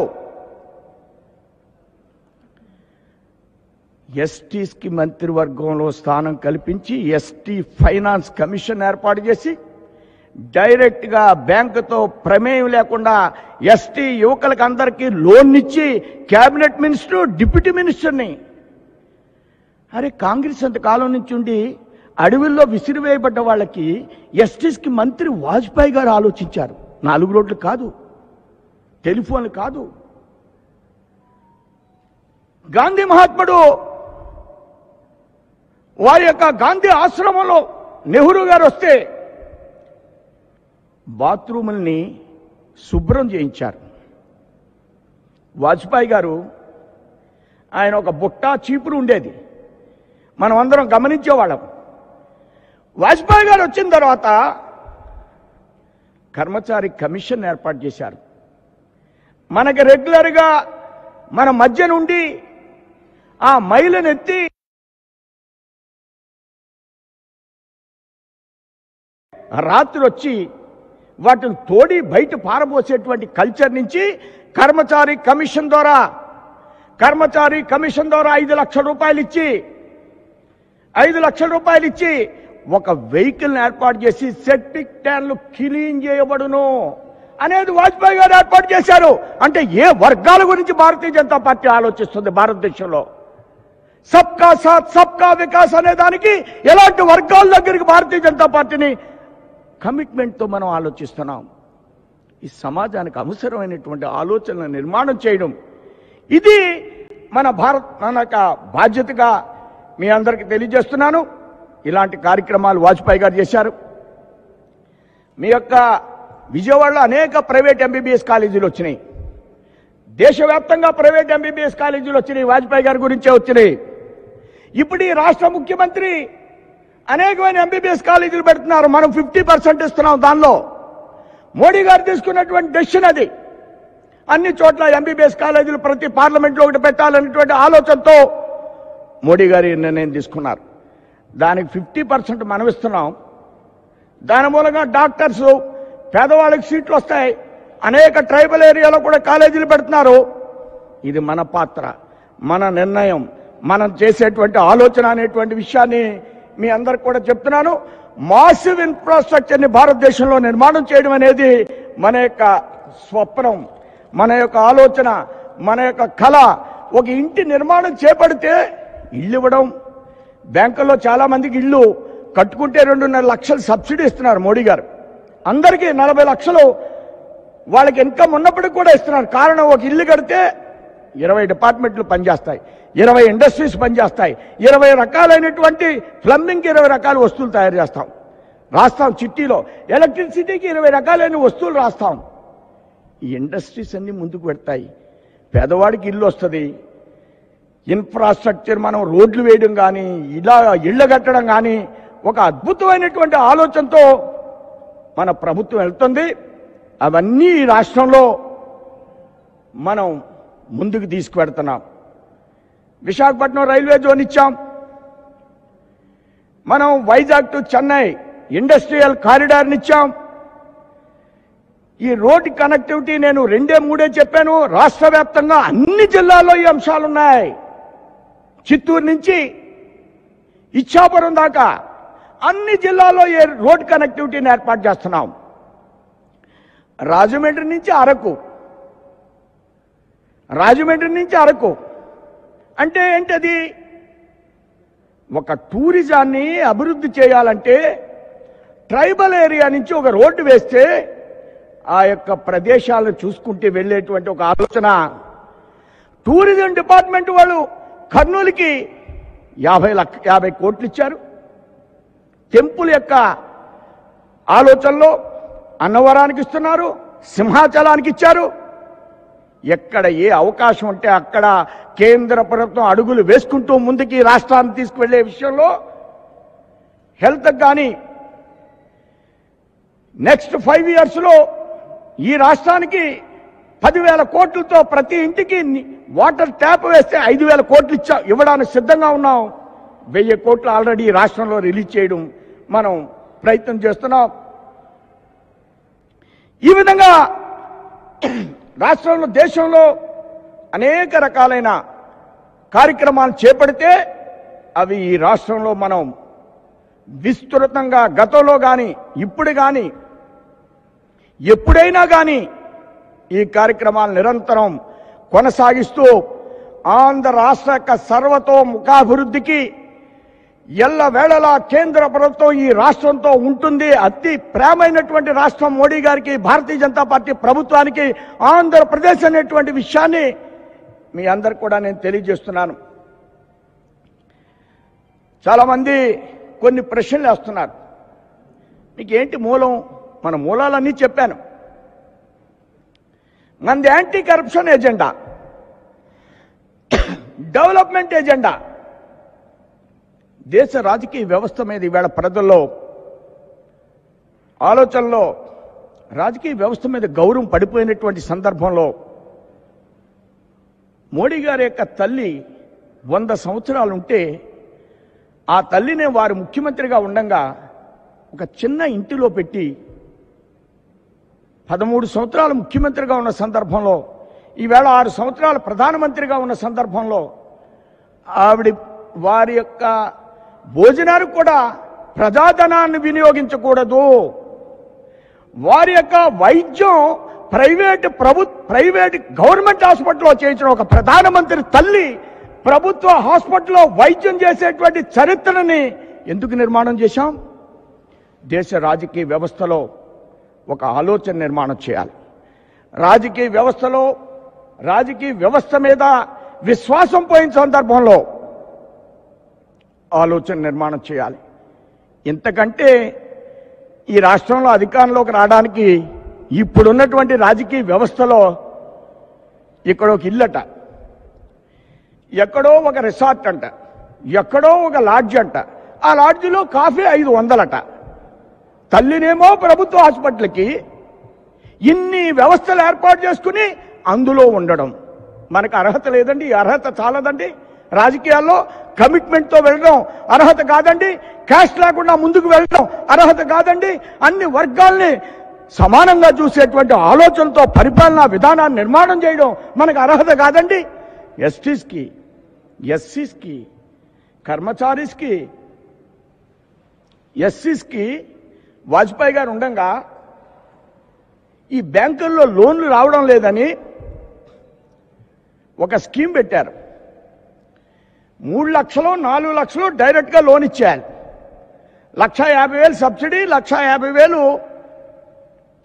ఎస్టీస్కి మంత్రివర్గంలో స్థానం కల్పించి ఎస్టీ ఫైనాన్స్ కమిషన్ ఏర్పాటు చేసి డైరెక్ట్గా బ్యాంకుతో ప్రమేయం లేకుండా ఎస్టీ యువకులకు అందరికీ లోన్ ఇచ్చి క్యాబినెట్ మినిస్టరు, డిప్యూటీ మినిస్టర్ని. అరే కాంగ్రెస్ అంతకాలం నుంచి ఉండి అడవుల్లో విసిరివేయబడ్డ వాళ్ళకి ఎస్టీస్కి మంత్రి వాజ్పేయి గారు ఆలోచించారు. నాలుగు రోడ్లు కాదు, టెలిఫోన్లు కాదు. గాంధీ మహాత్ముడు వారి యొక్క గాంధీ ఆశ్రమంలో నెహ్రూ గారు వస్తే బాత్రూముల్ని శుభ్రం చేయించారు. వాజ్పేయి గారు ఆయన ఒక బుట్ట చీపురు ఉండేది, మనం అందరం గమనించేవాళ్ళం. వాజ్పేయి గారు వచ్చిన తర్వాత కర్మచారి కమిషన్ ఏర్పాటు చేశారు. మనకి రెగ్యులర్గా మన మధ్య నుండి ఆ మైలనెత్తి రాత్రి వచ్చి వాటిని తోడి బయట పారబోసేటువంటి కల్చర్ నుంచి కర్మచారి కమిషన్ ద్వారా కర్మచారి కమిషన్ ద్వారా ఐదు లక్షల రూపాయలు ఇచ్చి ఐదు లక్షల రూపాయలు ఇచ్చి ఒక వెహికల్ని ఏర్పాటు చేసి సెప్టిక్ ట్యాంక్లు క్లీన్ చేయబడును అనేది వాజ్పేయి గారు ఏర్పాటు చేశారు. అంటే ఏ వర్గాల గురించి భారతీయ జనతా పార్టీ ఆలోచిస్తుంది భారతదేశంలో? సబ్కా సాత్ సబ్కా వికాస్ అనే దానికి ఎలాంటి వర్గాల దగ్గరికి భారతీయ జనతా పార్టీని కమిట్మెంట్తో మనం ఆలోచిస్తున్నాం. ఈ సమాజానికి అవసరమైనటువంటి ఆలోచనల నిర్మాణం చేయడం ఇది మన భారత మన బాధ్యతగా మీ అందరికీ తెలియజేస్తున్నాను. ఇలాంటి కార్యక్రమాలు వాజ్పేయి గారు చేశారు. మీ యొక్క విజయవాడలో అనేక ప్రైవేట్ ఎంబీబీఎస్ కాలేజీలు వచ్చినాయి. దేశవ్యాప్తంగా ప్రైవేట్ ఎంబీబీఎస్ కాలేజీలు వచ్చినాయి, వాజ్పేయి గారి గురించే వచ్చినాయి. ఇప్పుడు ఈ రాష్ట్ర ముఖ్యమంత్రి అనేకమైన ఎంబీబీఎస్ కాలేజీలు పెడుతున్నారు. మనం ఫిఫ్టీ పర్సెంట్ ఇస్తున్నాం. దానిలో మోడీ గారు తీసుకున్నటువంటి డెసిషన్ అది. అన్ని చోట్ల ఎంబీబీఎస్ కాలేజీలు ప్రతి పార్లమెంట్లో ఒకటి పెట్టాలనేటువంటి ఆలోచనతో మోడీ గారు నిర్ణయం తీసుకున్నారు. దానికి ఫిఫ్టీ పర్సెంట్ మనం ఇస్తున్నాం. దాని మూలంగా డాక్టర్స్, పేదవాళ్ళకి సీట్లు వస్తాయి. అనేక ట్రైబల్ ఏరియాలో కూడా కాలేజీలు పెడుతున్నారు. ఇది మన పాత్ర, మన నిర్ణయం, మనం చేసేటువంటి ఆలోచన అనేటువంటి విషయాన్ని మీ అందరికి కూడా చెప్తున్నాను. మాసివ్ ఇన్ఫ్రాస్ట్రక్చర్ని భారతదేశంలో నిర్మాణం చేయడం అనేది మన యొక్క స్వప్నం, మన యొక్క ఆలోచన, మన యొక్క కళ. ఒక ఇంటి నిర్మాణం చేపడితే ఇల్లు ఇవ్వడం, బ్యాంకుల్లో చాలామందికి ఇల్లు కట్టుకుంటే రెండున్నర లక్షలు సబ్సిడీ ఇస్తున్నారు మోడీ గారు. అందరికీ నలభై లక్షలు వాళ్ళకి ఇన్కమ్ ఉన్నప్పటికీ కూడా ఇస్తున్నారు. కారణం, ఒక ఇల్లు కడితే ఇరవై డిపార్ట్మెంట్లు పని చేస్తాయి, ఇరవై ఇండస్ట్రీస్ పని చేస్తాయి, ఇరవై రకాలైనటువంటి ప్లంబింగ్ ఇరవై రకాల వస్తువులు తయారు చేస్తాం రాస్తాం, చిట్టిలో ఎలక్ట్రిసిటీకి ఇరవై రకాలైన వస్తువులు రాస్తాం. ఈ ఇండస్ట్రీస్ అన్ని ముందుకు పెడతాయి, పేదవాడికి ఇల్లు వస్తుంది, ఇన్ఫ్రాస్ట్రక్చర్ మనం రోడ్లు వేయడం కానీ ఇలా ఇళ్ల కట్టడం కానీ ఒక అద్భుతమైనటువంటి ఆలోచనతో మన ప్రభుత్వం వెళ్తుంది. అవన్నీ ఈ రాష్ట్రంలో మనం ముందుకు తీసుకువెడుతున్నాం. విశాఖపట్నం రైల్వే జోన్ ఇచ్చాం, మనం వైజాగ్ టు చెన్నై ఇండస్ట్రియల్ కారిడార్ని ఇచ్చాం. ఈ రోడ్ కనెక్టివిటీ నేను రెండే మూడే చెప్పాను, రాష్ట్ర వ్యాప్తంగా అన్ని జిల్లాల్లో ఈ అంశాలున్నాయి. చిత్తూరు నుంచి ఇచ్చాపురం దాకా అన్ని జిల్లాల్లో ఈ రోడ్ కనెక్టివిటీని ఏర్పాటు చేస్తున్నాం. రాజమండ్రి నుంచి అరకు, రాజమండ్రి నుంచి అరకు అంటే ఏంటది, ఒక టూరిజాన్ని అభివృద్ధి చేయాలంటే ట్రైబల్ ఏరియా నుంచి ఒక రోడ్డు వేస్తే ఆ యొక్క ప్రదేశాలను చూసుకుంటూ వెళ్ళేటువంటి ఒక ఆలోచన. టూరిజం డిపార్ట్మెంట్ వాళ్ళు కర్నూలుకి యాభై లక్ష యాభై కోట్లు ఇచ్చారు. టెంపుల్ యొక్క ఆలోచనలో అన్నవరానికి ఇస్తున్నారు, సింహాచలానికి ఇచ్చారు. ఎక్కడ ఏ అవకాశం ఉంటే అక్కడ కేంద్ర ప్రభుత్వం అడుగులు వేసుకుంటూ ముందుకి రాష్ట్రాన్ని తీసుకువెళ్లే విషయంలో హెల్త్ కానీ నెక్స్ట్ ఫైవ్ ఇయర్స్లో ఈ రాష్ట్రానికి పదివేల కోట్లతో ప్రతి ఇంటికి వాటర్ ట్యాప్ వేస్తే ఐదు వేల కోట్లు ఇచ్చా ఇవ్వడానికి సిద్ధంగా ఉన్నాం. వెయ్యి కోట్లు ఆల్రెడీ ఈ రాష్ట్రంలో రిలీజ్ చేయడం మనం ప్రయత్నం చేస్తున్నాం. ఈ విధంగా రాష్ట్రంలో దేశంలో అనేక రకాలైన కార్యక్రమాలు చేపడితే అవి ఈ రాష్ట్రంలో మనం విస్తృతంగా గతంలో కానీ ఇప్పుడు కానీ ఎప్పుడైనా కానీ ఈ కార్యక్రమాలు నిరంతరం కొనసాగిస్తూ ఆంధ్ర రాష్ట్ర యొక్క సర్వతోముఖాభివృద్ధికి ఎల్లవేళలా కేంద్ర ప్రభుత్వం ఈ రాష్ట్రంతో ఉంటుంది. అతి ప్రేమైనటువంటి రాష్ట్రం మోడీ గారికి, భారతీయ జనతా పార్టీ ప్రభుత్వానికి ఆంధ్రప్రదేశ్ అనేటువంటి విషయాన్ని మీ అందరికి కూడా నేను తెలియజేస్తున్నాను. చాలామంది కొన్ని ప్రశ్నలు వేస్తున్నారు, నీకేంటి మూలం? మన మూలాలన్నీ చెప్పాను. మనది anti corruption agenda, development agenda. దేశ రాజకీయ వ్యవస్థ మీద ఈవేళ ప్రజల్లో ఆలోచనలో రాజకీయ వ్యవస్థ మీద గౌరవం పడిపోయినటువంటి సందర్భంలో మోడీ గారి యొక్క తల్లి వంద సంవత్సరాలు ఉంటే ఆ తల్లినే వారు ముఖ్యమంత్రిగా ఉండగా ఒక చిన్న ఇంటిలో పెట్టి పదమూడు సంవత్సరాలు ముఖ్యమంత్రిగా ఉన్న సందర్భంలో, ఈవేళ ఆరు సంవత్సరాలు ప్రధానమంత్రిగా ఉన్న సందర్భంలో ఆవిడ వారి యొక్క భోజనాలు కూడా ప్రజాధనాన్ని వినియోగించకూడదు, వారి యొక్క వైద్యం ప్రైవేట్ ప్రభు ప్రైవేట్ గవర్నమెంట్ హాస్పిటల్లో చేయించిన ఒక ప్రధానమంత్రి తల్లి ప్రభుత్వ హాస్పిటల్లో వైద్యం చేసేటువంటి చరిత్రని ఎందుకు నిర్మాణం చేశాం? దేశ రాజకీయ వ్యవస్థలో ఒక ఆలోచన నిర్మాణం చేయాలి. రాజకీయ వ్యవస్థలో రాజకీయ వ్యవస్థ మీద విశ్వాసం పోయిన సందర్భంలో ఆలోచన నిర్మాణం చేయాలి. ఇంతకంటే ఈ రాష్ట్రంలో అధికారంలోకి రావడానికి ఇప్పుడున్నటువంటి రాజకీయ వ్యవస్థలో ఇక్కడో ఒక ఇల్లట, ఎక్కడో ఒక రిసార్ట్ అంట, ఎక్కడో ఒక లాడ్జ్ అంట, ఆ లాడ్జ్లో కాఫీ ఐదు వందలట, తల్లినేమో ప్రభుత్వ హాస్పిటల్కి. ఇన్ని వ్యవస్థలు ఏర్పాటు చేసుకుని అందులో ఉండడం మనకు అర్హత లేదండి, అర్హత చాలదండి. రాజకీయాల్లో కమిట్మెంట్తో వెళ్ళడం అర్హత కాదండి, క్యాష్ లేకుండా ముందుకు వెళ్ళడం అర్హత కాదండి. అన్ని వర్గాల్ని సమానంగా చూసేటువంటి ఆలోచనతో పరిపాలనా విధానాన్ని నిర్మాణం చేయడం మనకు అర్హత కాదండి. ఎస్టీస్కి, ఎస్సీస్కి, కర్మచారీస్కి, ఎస్సీస్కి వాజ్పేయి గారు ఉండగా ఈ బ్యాంకుల్లో లోన్లు రావడం లేదని ఒక స్కీమ్ పెట్టారు. మూడు లక్షలు నాలుగు లక్షలు డైరెక్ట్గా లోన్ ఇచ్చేయాలి, లక్ష యాభై వేలు సబ్సిడీ, లక్ష యాభై వేలు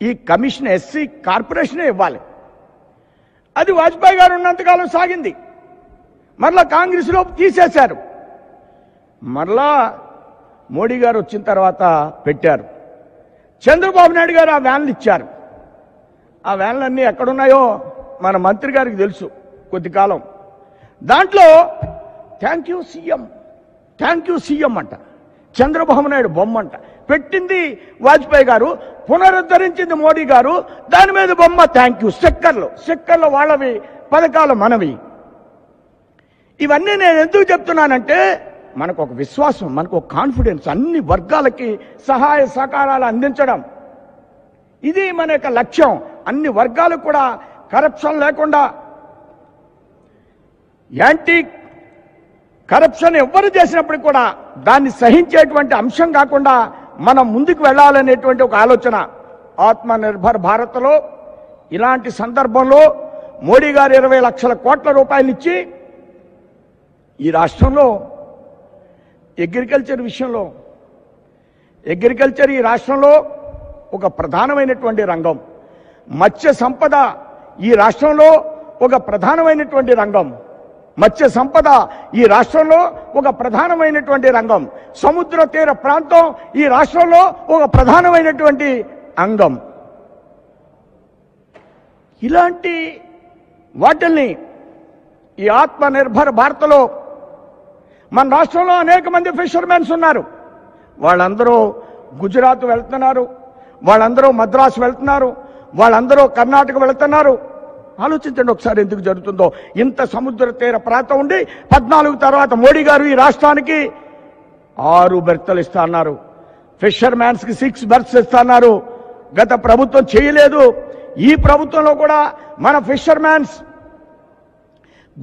ఈ కమిషన్ ఎస్సీ కార్పొరేషనే ఇవ్వాలి. అది వాజ్పేయి గారు ఉన్నంత కాలం సాగింది. మరలా కాంగ్రెస్ లో తీసేశారు, మరలా మోడీ గారు వచ్చిన తర్వాత పెట్టారు. చంద్రబాబు నాయుడు గారు ఆ వ్యాన్లు ఇచ్చారు. ఆ వ్యాన్లన్నీ ఎక్కడున్నాయో మన మంత్రి గారికి తెలుసు. కొద్ది కాలం దాంట్లో thank you CM, thank you CM అంట, చంద్రబాబు నాయుడు బొమ్మ అంట. పెట్టింది వాజ్పేయి గారు, పునరుద్ధరించింది మోడీ గారు. దాని మీద బొమ్మ థ్యాంక్ యూ, స్టిక్కర్లు స్టిక్కర్లు వాళ్ళవి, పథకాలు మనవి. ఇవన్నీ నేను ఎందుకు చెప్తున్నానంటే మనకు ఒక విశ్వాసం, మనకు ఒక కాన్ఫిడెన్స్, అన్ని వర్గాలకి సహాయ సహకారాలు అందించడం ఇది మన యొక్క లక్ష్యం. అన్ని వర్గాలకు కూడా కరప్షన్ లేకుండా, యాంటీ కరప్షన్ ఎవరు చేసినప్పుడు కూడా దాన్ని సహించేటువంటి అంశం కాకుండా మనం ముందుకు వెళ్ళాలనేటువంటి ఒక ఆలోచన. ఆత్మనిర్భర్ భారత్లో ఇలాంటి సందర్భంలో మోడీ గారు ఇరవై లక్షల కోట్ల రూపాయలు ఇచ్చి ఈ రాష్ట్రంలో అగ్రికల్చర్ విషయంలో, అగ్రికల్చర్ ఈ రాష్ట్రంలో ఒక ప్రధానమైనటువంటి రంగం, మత్స్య సంపద ఈ రాష్ట్రంలో ఒక ప్రధానమైనటువంటి రంగం, మత్స్య సంపద ఈ రాష్ట్రంలో ఒక ప్రధానమైనటువంటి రంగం, సముద్ర తీర ప్రాంతం ఈ రాష్ట్రంలో ఒక ప్రధానమైనటువంటి అంగం. ఇలాంటి వాటిల్ని ఈ ఆత్మనిర్భర్ భారత్లో మన రాష్ట్రంలో అనేక మంది ఫిషర్మెన్స్ ఉన్నారు. వాళ్ళందరూ గుజరాత్ వెళ్తున్నారు, వాళ్ళందరూ మద్రాసు వెళ్తున్నారు, వాళ్ళందరూ కర్ణాటక వెళ్తున్నారు. ఆలోచించండి ఒకసారి ఎందుకు జరుగుతుందో. ఇంత సముద్ర తీర ప్రాంతం ఉండి పద్నాలుగు తర్వాత మోడీ గారు ఈ రాష్ట్రానికి ఆరు బెర్తలు ఇస్తా అన్నారు, ఫిషర్మెన్స్కి సిక్స్ బెర్త్స్ ఇస్తా అన్నారు. గత ప్రభుత్వం చేయలేదు. ఈ ప్రభుత్వంలో కూడా మన ఫిషర్మెన్స్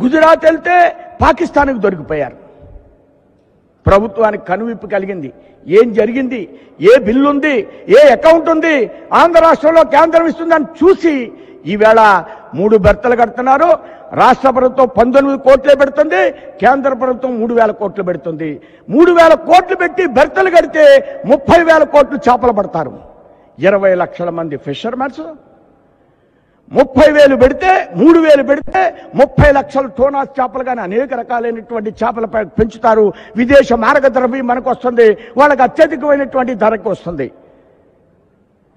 గుజరాత్ వెళ్తే పాకిస్తాన్కి దొరికిపోయారు. ప్రభుత్వానికి కనువిప్పు కలిగింది. ఏం జరిగింది, ఏ బిల్లు ఉంది, ఏ అకౌంట్ ఉంది, ఆంధ్ర రాష్ట్రంలో కేంద్రం ఇస్తుందని చూసి ఈవేళ మూడు బెర్తలు కడుతున్నారు. రాష్ట్ర ప్రభుత్వం పంతొమ్మిది కోట్లే పెడుతుంది, కేంద్ర ప్రభుత్వం మూడు వేల కోట్లు పెడుతుంది. మూడు వేల కోట్లు పెట్టి బెర్తలు కడితే ముప్పై వేల కోట్లు చేపలు పడతారు. ఇరవై లక్షల మంది ఫిషర్మెన్స్ ముప్పై వేలు పెడితే, మూడు వేలు పెడితే ముప్పై లక్షల టోనాస్ చేపలు కానీ అనేక రకాలైనటువంటి చేపలు పెంచుతారు. విదేశ మారక ద్రవ్యం మనకు వస్తుంది, వాళ్ళకి అత్యధికమైనటువంటి ధరకు వస్తుంది.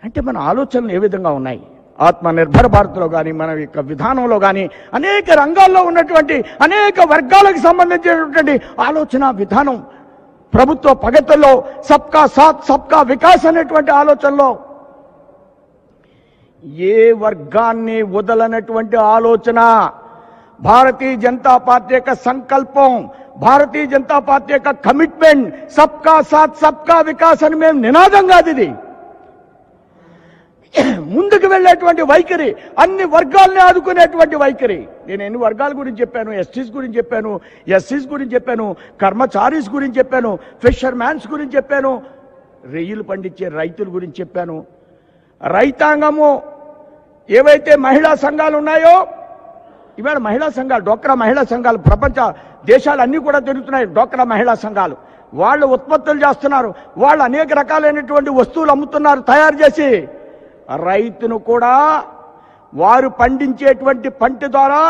అంటే మన ఆలోచనలు ఏ విధంగా ఉన్నాయి? ఆత్మనిర్భర్ భారత్లో కానీ మన యొక్క విధానంలో కానీ అనేక రంగాల్లో ఉన్నటువంటి అనేక వర్గాలకు సంబంధించినటువంటి ఆలోచన విధానం, ప్రభుత్వ ప్రగతిలో సబ్కా సాత్ సబ్కా వికాస్ అనేటువంటి ఆలోచనలో ఏ వర్గాన్ని వదలనటువంటి ఆలోచన, భారతీయ జనతా పార్టీ యొక్క సంకల్పం, భారతీయ జనతా పార్టీ యొక్క కమిట్మెంట్, సబ్కా సాత్ సబ్కా వికాస్ అని మేము నినాదం కాదు ఇది. ముందుకు వెళ్ళేటువంటి వైఖరి, అన్ని వర్గాల్ని ఆదుకునేటువంటి వైఖరి. నేను ఎన్ని వర్గాల గురించి చెప్పాను? ఎస్టీస్ గురించి చెప్పాను, ఎస్సీస్ గురించి చెప్పాను, కర్మచారీస్ గురించి చెప్పాను, ఫిషర్మ్యాన్స్ గురించి చెప్పాను, రొయ్యలు పండించే రైతుల గురించి చెప్పాను. రైతాంగము ఏవైతే మహిళా సంఘాలు ఉన్నాయో, ఇవాళ మహిళా సంఘాలు, డోక్రా మహిళా సంఘాలు ప్రపంచ దేశాలన్నీ కూడా తిరుగుతున్నాయి. డోక్రా మహిళా సంఘాలు వాళ్ళు ఉత్పత్తులు చేస్తున్నారు, వాళ్ళు అనేక రకాలైనటువంటి వస్తువులు అమ్ముతున్నారు తయారు చేసి. రైతును కూడా వారు పండించేటువంటి పంట ద్వారా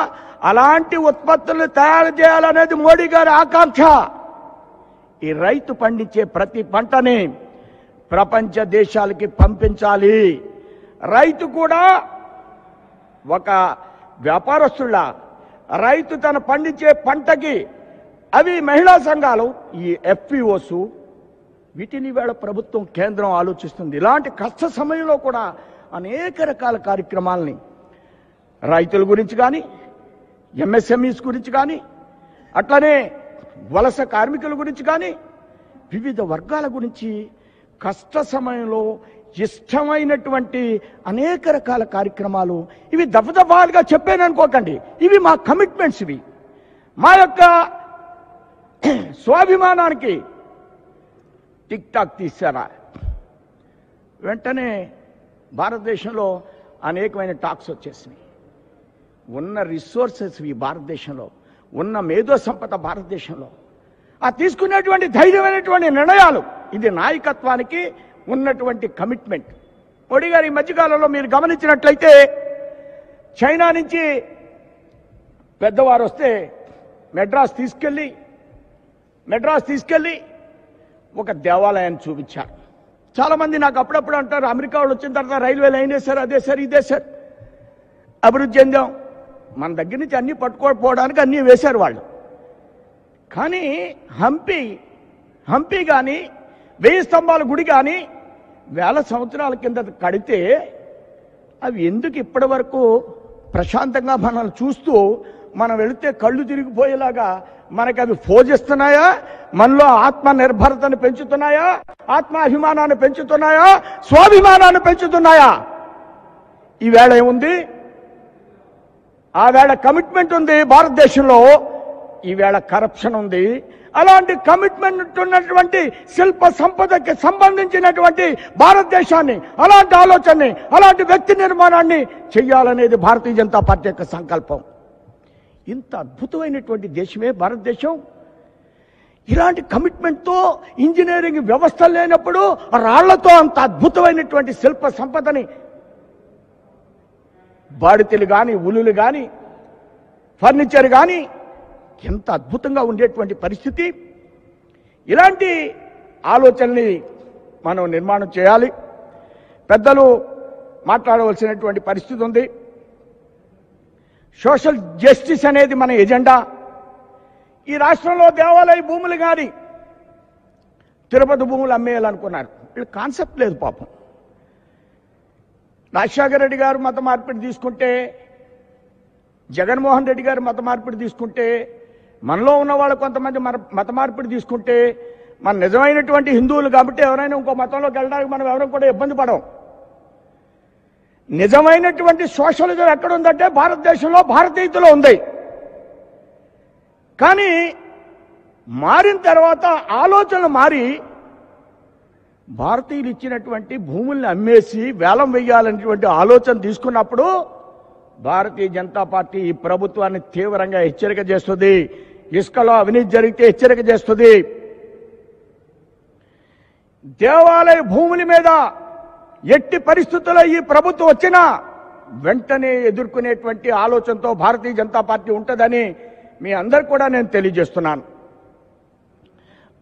అలాంటి ఉత్పత్తులను తయారు చేయాలనేది మోడీ గారి ఆకాంక్ష. ఈ రైతు పండించే ప్రతి పంటని ప్రపంచ దేశాలకి పంపించాలి. రైతు కూడా ఒక వ్యాపారస్తుల, రైతు తన పండించే పంటకి అవి మహిళా సంఘాలు, ఈ ఎఫ్పిఓస్, వీటిని వేళ ప్రభుత్వం కేంద్రం ఆలోచిస్తుంది. ఇలాంటి కష్ట సమయంలో కూడా అనేక రకాల కార్యక్రమాలని రైతుల గురించి కానీ, ఎంఎస్ఎంఈస్ గురించి కానీ, అట్లనే వలస కార్మికుల గురించి కానీ, వివిధ వర్గాల గురించి కష్ట సమయంలో ఇష్టమైనటువంటి అనేక రకాల కార్యక్రమాలు. ఇవి దఫదఫాలుగా చెప్పాను అనుకోకండి, ఇవి మా కమిట్మెంట్స్, ఇవి మా యొక్క స్వాభిమానానికి. టిక్ టాక్ తీశారా, వెంటనే భారతదేశంలో అనేకమైన టాక్స్ వచ్చేసినాయి. ఉన్న రిసోర్సెస్ ఇవి భారతదేశంలో, ఉన్న మేధో సంపద భారతదేశంలో, ఆ తీసుకునేటువంటి ధైర్యమైనటువంటి నిర్ణయాలు, ఇది నాయకత్వానికి ఉన్నటువంటి కమిట్మెంట్. మోడీ గారు ఈ మధ్యకాలంలో మీరు గమనించినట్లయితే చైనా నుంచి పెద్దవారు వస్తే మెడ్రాస్ తీసుకెళ్లి మెడ్రాస్ తీసుకెళ్లి ఒక దేవాలయాన్ని చూపించారు. చాలా మంది నాకు అప్పుడప్పుడు అంటారు, అమెరికా వాళ్ళు వచ్చిన తర్వాత రైల్వే లైన్ వేశారు, అదే సార్ ఇదే సార్ అభివృద్ధి చెందాం. మన దగ్గర నుంచి అన్నీ పట్టుకోపోవడానికి అన్నీ వేశారు వాళ్ళు. కానీ హంపి హంపి కానీ వెయ్యి స్తంభాల గుడి కానీ వేల సంవత్సరాల కింద కడితే అవి ఎందుకు ఇప్పటి వరకు ప్రశాంతంగా మనల్ని చూస్తూ మనం వెళితే కళ్ళు తిరిగిపోయేలాగా మనకి అవి ఫోజిస్తున్నాయా, మనలో ఆత్మ నిర్భరతను పెంచుతున్నాయా, ఆత్మాభిమానాన్ని పెంచుతున్నాయా, స్వాభిమానాన్ని పెంచుతున్నాయా? ఈవేళ ఏముంది? ఆవేళ కమిట్మెంట్ ఉంది భారతదేశంలో, ఈవేళ కరప్షన్ ఉంది. అలాంటి కమిట్మెంట్ ఉన్నటువంటి శిల్ప సంపదకి సంబంధించినటువంటి భారతదేశాన్ని, అలాంటి ఆలోచనని, అలాంటి వ్యక్తి నిర్మాణాన్ని చేయాలనేది భారతీయ జనతా పార్టీ యొక్క సంకల్పం. ఇంత అద్భుతమైనటువంటి దేశమే భారతదేశం. ఇలాంటి కమిట్మెంట్తో ఇంజనీరింగ్ వ్యవస్థ లేనప్పుడు రాళ్లతో అంత అద్భుతమైనటువంటి శిల్ప సంపదని, బాడితెలు కానీ, ఉలులు కానీ, ఫర్నిచర్ కానీ ఎంత అద్భుతంగా ఉండేటువంటి పరిస్థితి. ఇలాంటి ఆలోచనని మనం నిర్మాణం చేయాలి. పెద్దలు మాట్లాడవలసినటువంటి పరిస్థితి ఉంది. సోషల్ జస్టిస్ అనేది మన ఎజెండా. ఈ రాష్ట్రంలో దేవాలయ భూములు కానీ తిరుపతి భూములు అమ్మేయాలనుకున్నారు. వీళ్ళు కాన్సెప్ట్ లేదు పాపం. రాజశేఖర రెడ్డి గారు మత మార్పిడి తీసుకుంటే, జగన్మోహన్ రెడ్డి గారు మత మార్పిడి తీసుకుంటే, మనలో ఉన్న వాళ్ళు కొంతమంది మన మత మార్పిడి తీసుకుంటే, మన నిజమైనటువంటి హిందువులు కాబట్టి ఎవరైనా ఇంకో మతంలోకి వెళ్ళడానికి మనం ఎవరైనా కూడా ఇబ్బంది పడం. నిజమైనటువంటి సోషలిజం ఎక్కడుందంటే భారతదేశంలో భారతీయులలో ఉంది. కానీ మారిన తర్వాత ఆలోచనలు మారి భారతీయులు ఇచ్చినటువంటి భూముల్ని అమ్మేసి వేలం వేయాలనేటువంటి ఆలోచన తీసుకున్నప్పుడు భారతీయ జనతా పార్టీ ఈ ప్రభుత్వాన్ని తీవ్రంగా హెచ్చరిక చేస్తుంది. ఇసుకలో అవినీతి జరిగితే హెచ్చరిక చేస్తుంది. దేవాలయ భూముల మీద ఎట్టి పరిస్థితుల్లో ఈ ప్రభుత్వం వచ్చినా వెంటనే ఎదుర్కొనేటువంటి ఆలోచనతో భారతీయ జనతా పార్టీ ఉంటుందని మీ అందరు కూడా నేను తెలియజేస్తున్నాను.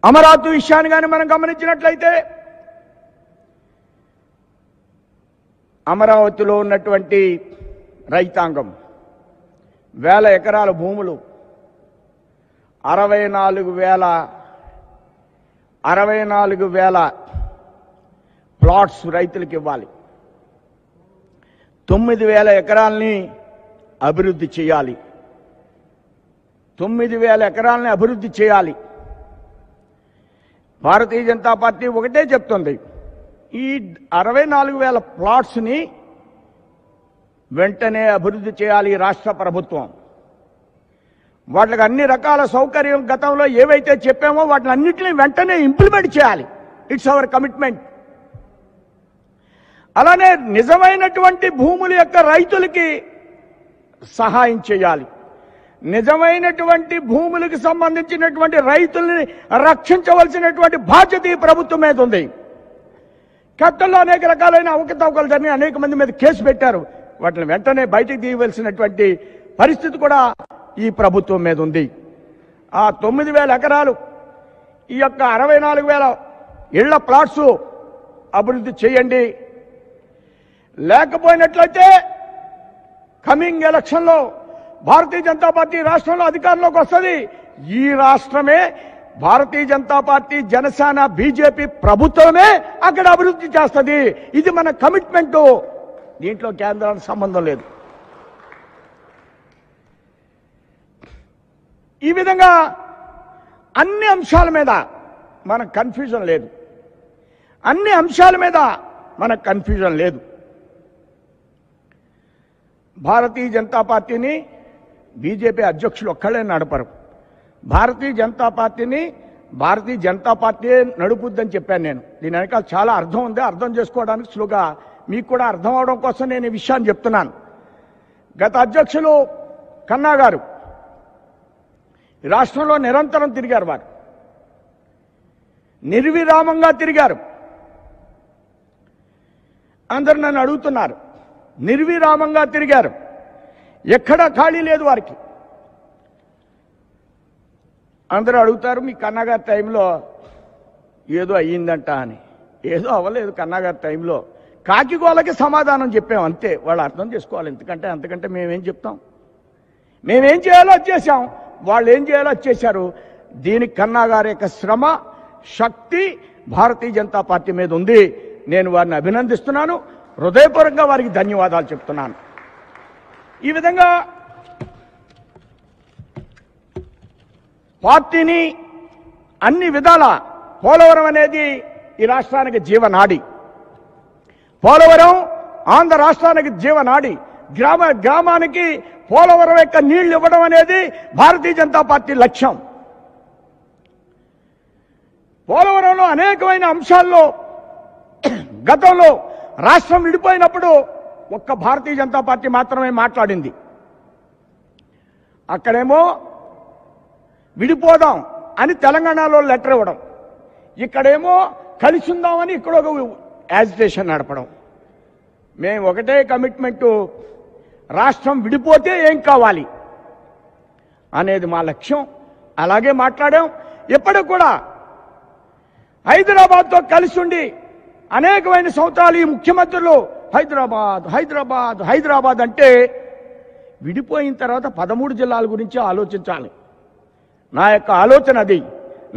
అమరావతి విషయాన్ని కానీ మనం గమనించినట్లయితే అమరావతిలో ఉన్నటువంటి రైతాంగం వేల ఎకరాల భూములు అరవై నాలుగు వేల అరవై నాలుగు వేల ప్లాట్స్ రైతులకు ఇవ్వాలి. తొమ్మిది వేల ఎకరాలని అభివృద్ధి చేయాలి. తొమ్మిది వేల ఎకరాలని అభివృద్ధి చేయాలి. భారతీయ జనతా పార్టీ ఒకటే చెప్తుంది, ఈ అరవై నాలుగు వేల ప్లాట్స్ని వెంటనే అభివృద్ధి చేయాలి రాష్ట్ర ప్రభుత్వం. వాటికి అన్ని రకాల సౌకర్యం గతంలో ఏవైతే చెప్పామో వాటిని అన్నింటినీ వెంటనే ఇంప్లిమెంట్ చేయాలి. It's our commitment. అలానే నిజమైనటువంటి భూముల యొక్క రైతులకి సహాయం చేయాలి. నిజమైనటువంటి భూములకు సంబంధించినటువంటి రైతుల్ని రక్షించవలసినటువంటి బాధ్యత ఈ ప్రభుత్వం మీద ఉంది. గతంలో అనేక రకాలైన అవకతవకలు జరిగిన అనేక మంది మీద కేసు పెట్టారు. వాటిని వెంటనే బయటకు తీయవలసినటువంటి పరిస్థితి కూడా ఈ ప్రభుత్వం మీద ఉంది. ఆ తొమ్మిది వేల ఎకరాలు, ఈ యొక్క అరవై నాలుగు వేల ఇళ్ల ప్లాట్స్ అభివృద్ధి చేయండి. లేకపోయినట్లయితే కమింగ్ ఎలక్షన్లో భారతీయ జనతా పార్టీ రాష్ట్రంలో అధికారంలోకి వస్తుంది. ఈ రాష్ట్రమే భారతీయ జనతా పార్టీ, జనసేన, బీజేపీ ప్రభుత్వమే అక్కడ అభివృద్ధి చేస్తుంది. ఇది మన కమిట్మెంటు. దీంట్లో కేంద్రానికి సంబంధం లేదు. ఈ విధంగా అన్ని అంశాల మీద మనకు కన్ఫ్యూజన్ లేదు. అన్ని అంశాల మీద మనకు కన్ఫ్యూజన్ లేదు. భారతీయ జనతా పార్టీని బీజేపీ అధ్యక్షులు ఒక్కళ్ళే నడపరు. భారతీయ జనతా పార్టీని భారతీయ జనతా పార్టీయే నడుపుద్దని చెప్పాను నేను. దీని వెనకాల చాలా అర్థం ఉంది. అర్థం చేసుకోవడానికి సులువుగా మీకు కూడా అర్థం అవడం కోసం నేను ఈ విషయాన్ని చెప్తున్నాను. గత అధ్యక్షులు కన్నా గారు రాష్ట్రంలో నిరంతరం తిరిగారు. వారు నిర్విరామంగా తిరిగారు. అందరు నన్ను అడుగుతున్నారు. నిర్విరామంగా తిరిగారు. ఎక్కడా ఖాళీ లేదు వారికి. అందరూ అడుగుతారు మీ కన్నగారి టైంలో ఏదో అయ్యిందంట అని. ఏదో అవ్వలేదు కన్నగారి టైంలో, కాకిగోలకి సమాధానం చెప్పాం అంతే. వాళ్ళు అర్థం చేసుకోవాలి, ఎందుకంటే అంతకంటే మేమేం చెప్తాం. మేమేం చేయాలో వచ్చేసాం, వాళ్ళు ఏం చేయాలో వచ్చేసారు. దీని కన్నగారి యొక్క శ్రమ శక్తి భారతీయ జనతా పార్టీ మీద ఉంది. నేను వారిని అభినందిస్తున్నాను, హృదయపూర్వకంగా వారికి ధన్యవాదాలు చెప్తున్నాను. ఈ విధంగా పార్టీని అన్ని విధాల, పోలవరం అనేది ఈ రాష్ట్రానికి జీవనాడి, పోలవరం ఆంధ్ర రాష్ట్రానికి జీవనాడి. గ్రామ గ్రామానికి పోలవరం యొక్క నీళ్లు ఇవ్వడం అనేది భారతీయ జనతా పార్టీ లక్ష్యం. పోలవరంలో అనేకమైన అంశాల్లో గతంలో రాష్ట్రం విడిపోయినప్పుడు ఒక్క భారతీయ జనతా పార్టీ మాత్రమే మాట్లాడింది. అక్కడేమో విడిపోదాం అని తెలంగాణలో లెటర్ ఇవ్వడం, ఇక్కడేమో కలిసి ఉందామని ఇక్కడ ఒక యాజిటేషన్ నడపడం. మేము ఒకటే కమిట్మెంటు, రాష్ట్రం విడిపోతే ఏం కావాలి అనేది మా లక్ష్యం. అలాగే మాట్లాడాం. ఎప్పుడు కూడా హైదరాబాద్తో కలిసి ఉండి అనేకమైన సంవత్సరాలు ఈ ముఖ్యమంత్రులు హైదరాబాద్ హైదరాబాద్ హైదరాబాద్ అంటే, విడిపోయిన తర్వాత పదమూడు జిల్లాల గురించి ఆలోచించాలి. నా యొక్క ఆలోచన అది,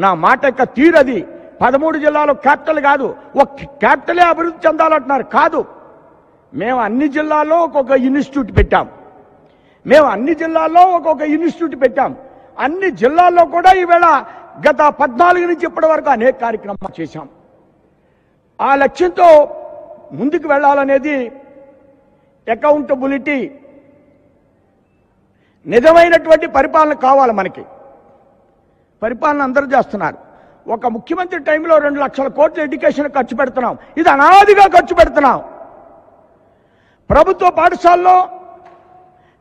నా మాట యొక్క తీరది. పదమూడు జిల్లాలు క్యాపిటల్ కాదు. ఒక క్యాపిటలే అభివృద్ధి చెందాలంటున్నారు, కాదు. మేము అన్ని జిల్లాల్లో ఒక్కొక్క ఇన్స్టిట్యూట్ పెట్టాం, మేము అన్ని జిల్లాల్లో ఒక్కొక్క ఇన్స్టిట్యూట్ పెట్టాం. అన్ని జిల్లాల్లో కూడా ఈవేళ గత పద్నాలుగు నుంచి ఇప్పటి వరకు అనేక కార్యక్రమాలు చేశాం. ఆ లక్ష్యంతో ముందుకు వెళ్ళాలనేది అకౌంటబిలిటీ, నిజమైనటువంటి పరిపాలన కావాలి మనకి. పరిపాలన అందరూ చేస్తున్నారు. ఒక ముఖ్యమంత్రి టైంలో రెండు లక్షల కోట్లు ఎడ్యుకేషన్ ఖర్చు పెడుతున్నాం, ఇది అనాదిగా ఖర్చు పెడుతున్నాం. ప్రభుత్వ పాఠశాలలో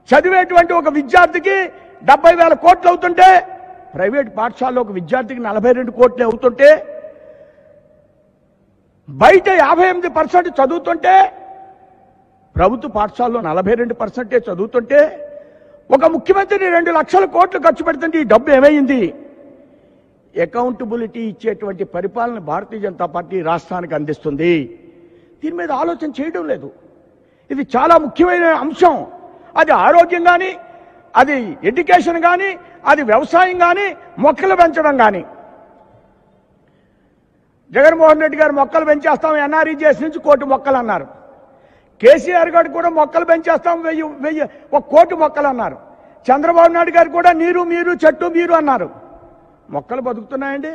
చదివేటువంటి ఒక విద్యార్థికి డెబ్బై వేల కోట్లు అవుతుంటే, ప్రైవేట్ పాఠశాలలో ఒక విద్యార్థికి నలభై రెండు కోట్లు అవుతుంటే, బయట యాభై ఎనిమిది పర్సెంట్ చదువుతుంటే ప్రభుత్వ పాఠశాలలో నలభై రెండు పర్సెంటే చదువుతుంటే, ఒక ముఖ్యమంత్రిని రెండు లక్షల కోట్లు ఖర్చు పెడుతుంటే ఈ డబ్బు ఏమైంది? అకౌంటబిలిటీ ఇచ్చేటువంటి పరిపాలన భారతీయ జనతా పార్టీ రాష్ట్రానికి అందిస్తుంది. దీని మీద ఆలోచన చేయడం లేదు. ఇది చాలా ముఖ్యమైన అంశం. అది ఆరోగ్యం కానీ, అది ఎడ్యుకేషన్ కానీ, అది వ్యవసాయం కానీ, మొక్కలు పెంచడం కానీ. జగన్మోహన్ రెడ్డి గారు మొక్కలు పెంచేస్తాం ఎన్ఆర్ఈజీఎస్ నుంచి కోటి మొక్కలు అన్నారు. కేసీఆర్ గారు కూడా మొక్కలు పెంచేస్తాం వెయ్యి వెయ్యి ఒక కోటి మొక్కలు అన్నారు. చంద్రబాబు నాయుడు గారు కూడా నీరు మీరు చెట్టు మీరు అన్నారు. మొక్కలు బతుకుతున్నాయండి.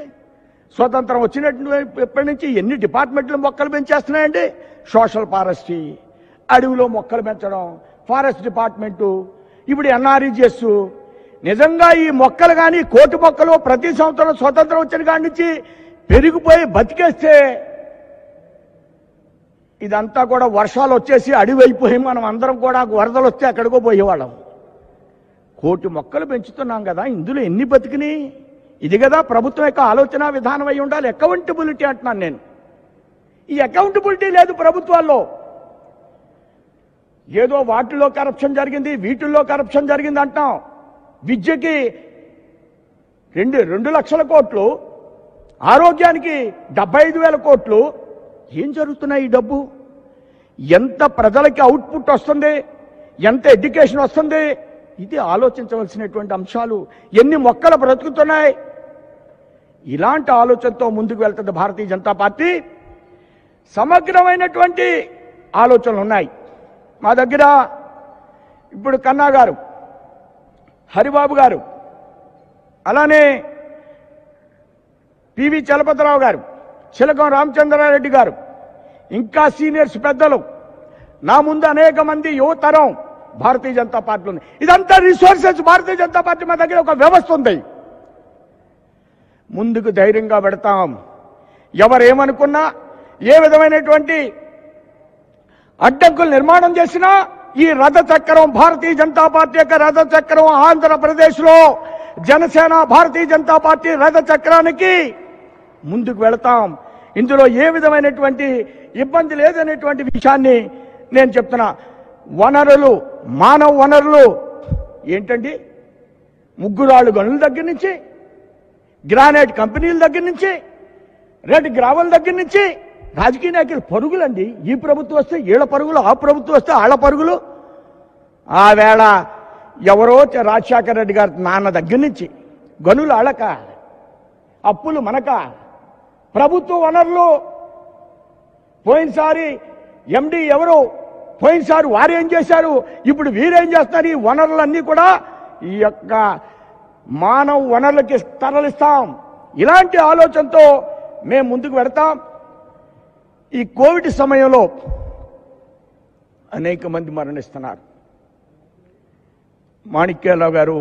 స్వతంత్రం వచ్చినప్పటి నుంచి ఎన్ని డిపార్ట్మెంట్లు మొక్కలు పెంచేస్తున్నాయండి. సోషల్ ఫారెస్ట్రీ, అడవిలో మొక్కలు పెంచడం, ఫారెస్ట్ డిపార్ట్మెంటు, ఇప్పుడు ఎన్ఆర్ఈజీఎస్. నిజంగా ఈ మొక్కలు కానీ, కోటి మొక్కలు ప్రతి సంవత్సరం స్వతంత్రం వచ్చిన కాడి నుంచి పెరిగిపోయి బతికేస్తే, ఇదంతా కూడా వర్షాలు వచ్చేసి అడివైపోయి మనం అందరం కూడా వరదలు వస్తే ఎక్కడికో పోయేవాళ్ళం. కోటి మొక్కలు పెంచుతున్నాం కదా, ఇందులో ఎన్ని బతికినాయి? ఇది కదా ప్రభుత్వం యొక్క ఆలోచన విధానం అయి ఉండాలి. అకౌంటబిలిటీ అంటున్నాను నేను. ఈ అకౌంటబిలిటీ లేదు ప్రభుత్వాల్లో. ఏదో వాటిల్లో కరప్షన్ జరిగింది, వీటిల్లో కరప్షన్ జరిగింది అంటాం. విద్యకి రెండు రెండు లక్షల కోట్లు, ఆరోగ్యానికి డెబ్బై ఐదు వేల కోట్లు. ఏం జరుగుతున్నాయి? ఈ డబ్బు ఎంత ప్రజలకి అవుట్పుట్ వస్తుంది, ఎంత ఎడ్యుకేషన్ వస్తుంది? ఇది ఆలోచించవలసినటువంటి అంశాలు. ఎన్ని మొక్కలు బ్రతుకుతున్నాయి? ఇలాంటి ఆలోచనతో ముందుకు వెళ్తుంది భారతీయ జనతా పార్టీ. సమగ్రమైనటువంటి ఆలోచనలు ఉన్నాయి మా దగ్గర. ఇప్పుడు కన్నా గారు, హరిబాబు గారు, అలానే పివి చలపతిరావు గారు, చిలకం రామచంద్రారెడ్డి గారు, ఇంకా సీనియర్స్ పెద్దలు, నా ముందు అనేక మంది యువతరం భారతీయ జనతా పార్టీ ఉంది. ఇదంతా రిసోర్సెస్ భారతీయ జనతా పార్టీ మా దగ్గర ఒక వ్యవస్థ ఉంది. ముందుకు ధైర్యంగా పెడతాం. ఎవరేమనుకున్నా, ఏ విధమైనటువంటి అడ్డంకులు నిర్మాణం చేసినా, ఈ రథ చక్రం, భారతీయ జనతా పార్టీ యొక్క రథ చక్రం ఆంధ్రప్రదేశ్లో జనసేన భారతీయ జనతా పార్టీ రథ చక్రానికి ముందుకు వెళతాం. ఇందులో ఏ విధమైనటువంటి ఇబ్బంది లేదనేటువంటి విషయాన్ని నేను చెప్తున్నా. వనరులు, మానవ వనరులు ఏంటండి, ముగ్గురాళ్ళు గనుల దగ్గర నుంచి గ్రానైట్ కంపెనీల దగ్గర నుంచి రెడ్ గ్రావెల్ దగ్గర నుంచి రాజకీయ నాయకుల పరుగులండి। ఈ ప్రభుత్వం వస్తే ఏళ్ళ పరుగులు, ఆ ప్రభుత్వం వస్తే ఆళ్ళ పరుగులు। ఆ వేళ ఎవరో రాజశేఖర రెడ్డి గారి నాన్న దగ్గర నుంచి గనులు అలక, అప్పులు మనక, ప్రభుత్వ వనరులు పోయినసారి ఎండి ఎవరో పోయినసారి వారేం చేశారు, ఇప్పుడు వీరేం చేస్తున్నారు। ఈ వనరులన్నీ కూడా ఈ యొక్క మానవ వనరులకి తరలిస్తాం। ఇలాంటి ఆలోచనతో మేము ముందుకు వెళ్తాం। ఈ కోవిడ్ సమయంలో అనేక మంది మరణిస్తున్నారు। మాణిక్యరావు గారు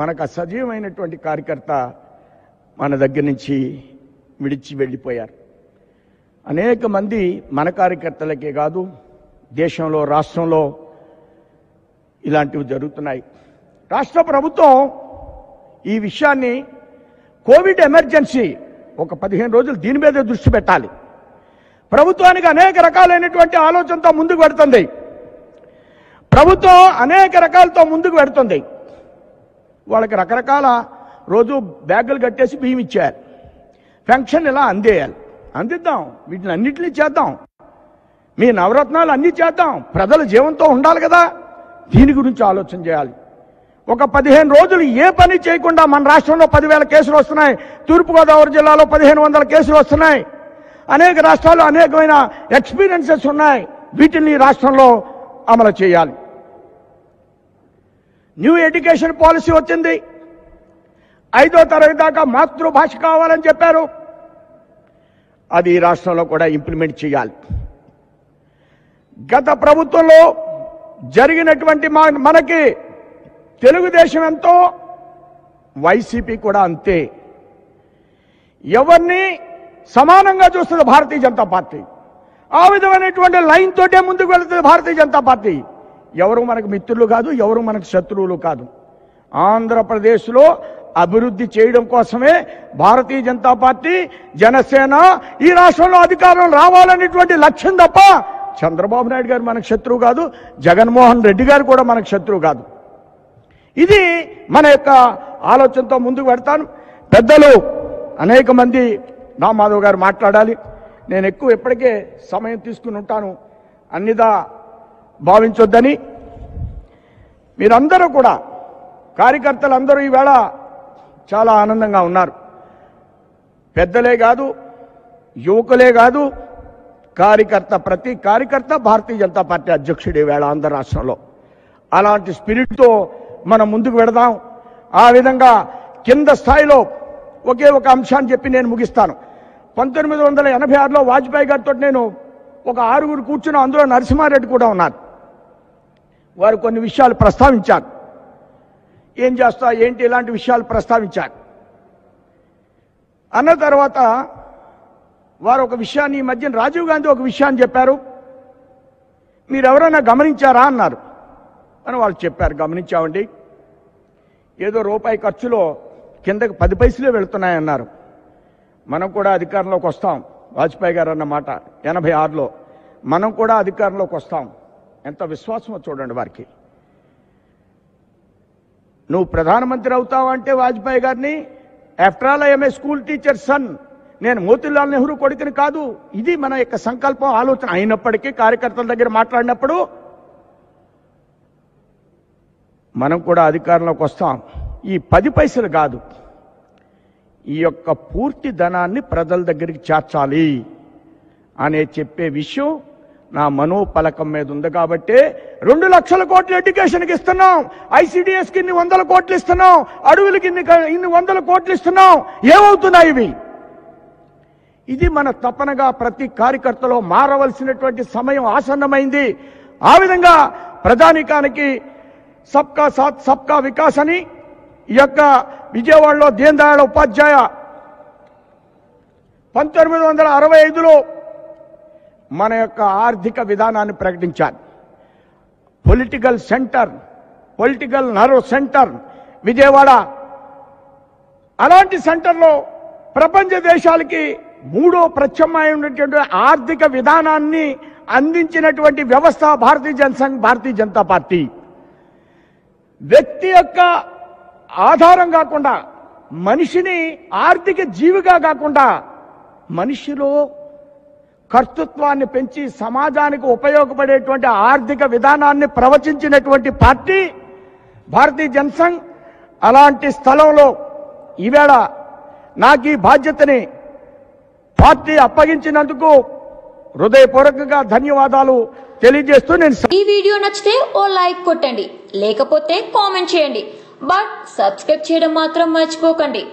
మనకు సజీవమైనటువంటి కార్యకర్త మన దగ్గర నుంచి విడిచి వెళ్ళిపోయారు। అనేక మంది మన కార్యకర్తలకే కాదు దేశంలో రాష్ట్రంలో ఇలాంటివి జరుగుతున్నాయి। రాష్ట్ర ప్రభుత్వం ఈ విషయాన్ని కోవిడ్ ఎమర్జెన్సీ ఒక పదిహేను రోజులు దీని మీద దృష్టి పెట్టాలి। ప్రభుత్వానికి అనేక రకాలైనటువంటి ఆలోచనతో ముందుకు పెడుతుంది, ప్రభుత్వం అనేక రకాలతో ముందుకు పెడుతుంది। వాళ్ళకి రకరకాల రోజు బ్యాగులు కట్టేసి బియ్యం ఇచ్చారు, పెన్షన్ ఇలా అందేయాలి, అందిద్దాం, వీటిని అన్నింటినీ చేద్దాం, మీ నవరత్నాలు అన్నీ చేద్దాం, ప్రజల జీవంతో ఉండాలి కదా, దీని గురించి ఆలోచన చేయాలి। ఒక పదిహేను రోజులు ఏ పని చేయకుండా మన రాష్ట్రంలో పదివేల కేసులు వస్తున్నాయి, తూర్పుగోదావరి జిల్లాలో పదిహేను వందల కేసులు వస్తున్నాయి, అనేక రాష్ట్రాలు అనేకమైన ఎక్స్పీరియన్సెస్ ఉన్నాయి, వీటిని రాష్ట్రంలో అమలు చేయాలి। న్యూ ఎడ్యుకేషన్ పాలసీ వచ్చింది, ఐదో తరగతి దాకా మాతృభాష కావాలని చెప్పారు, అది రాష్ట్రంలో కూడా ఇంప్లిమెంట్ చేయాలి। గత ప్రభుత్వంలో జరిగినటువంటి మనకి తెలుగుదేశం ఎంతో వైసీపీ కూడా అంతే, ఎవరిని సమానంగా చూస్తుంది భారతీయ జనతా పార్టీ, ఆ విధమైనటువంటి లైన్ తోటే ముందుకు వెళుతుంది భారతీయ జనతా పార్టీ। ఎవరు మనకు మిత్రులు కాదు, ఎవరు మనకు శత్రువులు కాదు। ఆంధ్రప్రదేశ్లో అభివృద్ధి చేయడం కోసమే భారతీయ జనతా పార్టీ, జనసేన ఈ రాష్ట్రంలో అధికారం రావాలనేటువంటి లక్ష్యం తప్ప చంద్రబాబు నాయుడు గారు మనకు శత్రువు కాదు, జగన్మోహన్ రెడ్డి గారు కూడా మనకు శత్రువు కాదు। ఇది మన యొక్క ఆలోచనతో ముందుకు పెడతాను। పెద్దలు అనేక మంది రామాధవ్ గారు మాట్లాడాలి, నేను ఎక్కువ ఎప్పటికే సమయం తీసుకుని ఉంటాను, అన్నిదా భావించొద్దని। మీరందరూ కూడా కార్యకర్తలందరూ ఈవేళ చాలా ఆనందంగా ఉన్నారు, పెద్దలే కాదు యువకులే కాదు కార్యకర్త, ప్రతి కార్యకర్త భారతీయ జనతా పార్టీ అధ్యక్షుడు ఈవేళ ఆంధ్ర రాష్ట్రంలో। అలాంటి స్పిరిట్తో మనం ముందుకు వెడదాం। ఆ విధంగా కింద స్థాయిలో ఒకే ఒక అంశాన్ని చెప్పి నేను ముగిస్తాను। పంతొమ్మిది వందల ఎనభై ఆరులో వాజ్పేయి గారితో నేను ఒక ఆరుగురు కూర్చున్నాం, అందులో నరసింహారెడ్డి కూడా ఉన్నారు। వారు కొన్ని విషయాలు ప్రస్తావించారు, ఏం చేస్తా ఏంటి ఇలాంటి విషయాలు ప్రస్తావించారు అన్న తర్వాత వారు ఒక విషయాన్ని, ఈ మధ్యన రాజీవ్ గాంధీ ఒక విషయాన్ని చెప్పారు, మీరెవరైనా గమనించారా అన్నారు అని వాళ్ళు చెప్పారు। గమనించామండి, ఏదో రూపాయి ఖర్చులో కిందకి పది పైసలే వెళుతున్నాయన్నారు। మనం కూడా అధికారంలోకి వస్తాం, వాజ్పేయి గారు అన్నమాట ఎనభై ఆరులో, మనం కూడా అధికారంలోకి వస్తాం, ఎంత విశ్వాసమో చూడండి వారికి। నువ్వు ప్రధానమంత్రి అవుతావంటే వాజ్పేయి గారిని, after all I'm a school teacher son, నేను మోతీలాల్ నెహ్రూ కొడుకుని కాదు, ఇది మన యొక్క సంకల్పం ఆలోచన। అయినప్పటికీ కార్యకర్తల దగ్గర మాట్లాడినప్పుడు మనం కూడా అధికారంలోకి వస్తాం, ఈ పది పైసలు కాదు ఈ యొక్క పూర్తి ధనాన్ని ప్రజల దగ్గరికి చేర్చాలి అనే చెప్పే విషయం నా మనోపలకం మీద ఉంది కాబట్టే రెండు లక్షల కోట్లు ఎడ్యుకేషన్కి ఇస్తున్నాం, ఐసీడిఎస్కి ఇన్ని వందల కోట్లు ఇస్తున్నాం, అడవులకి ఇన్ని ఇన్ని వందల కోట్లు ఇస్తున్నాం, ఏమవుతున్నాయి ఇవి? ఇది మన తపనగా ప్రతి కార్యకర్తలో మారవలసినటువంటి సమయం ఆసన్నమైంది। ఆ విధంగా ప్రజానీకానికి సబ్కా సాత్ సబ్కా వికాస్ అని ఈ యొక్క విజయవాడలో దీన్ దయాళ్ ఉపాధ్యాయ పంతొమ్మిది వందల అరవై ఐదులో మన యొక్క ఆర్థిక విధానాన్ని ప్రకటించారు। Political centre, political nerve centre Vijayawada, అలాంటి సెంటర్లో ప్రపంచ దేశాలకి మూడో ప్రత్యామ్నాయమైనటువంటి ఆర్థిక విధానాన్ని అందించినటువంటి వ్యవస్థ భారతీయ జనసంఘ భారతీయ జనతా పార్టీ। వ్యక్తి యొక్క ఆధారం కాకుండా మనిషిని ఆర్థిక జీవిగా కాకుండా మనిషిలో కర్తృత్వాన్ని పెంచి సమాజానికి ఉపయోగపడేటువంటి ఆర్థిక విధానాన్ని ప్రవచించినటువంటి పార్టీ భారతీయ జనసంఘ్. అలాంటి స్థలంలో ఈవేళ నాకు ఈ బాధ్యతని పార్టీ అప్పగించినందుకు హృదయపూర్వకంగా ధన్యవాదాలు తెలియజేస్తూ నేను ఈ వీడియో నచ్చితే ఓ లైక్ కొట్టండి, లేకపోతే కామెంట్ చేయండి, బట్ సబ్స్క్రైబ్ చేయడం మాత్రం మర్చిపోకండి.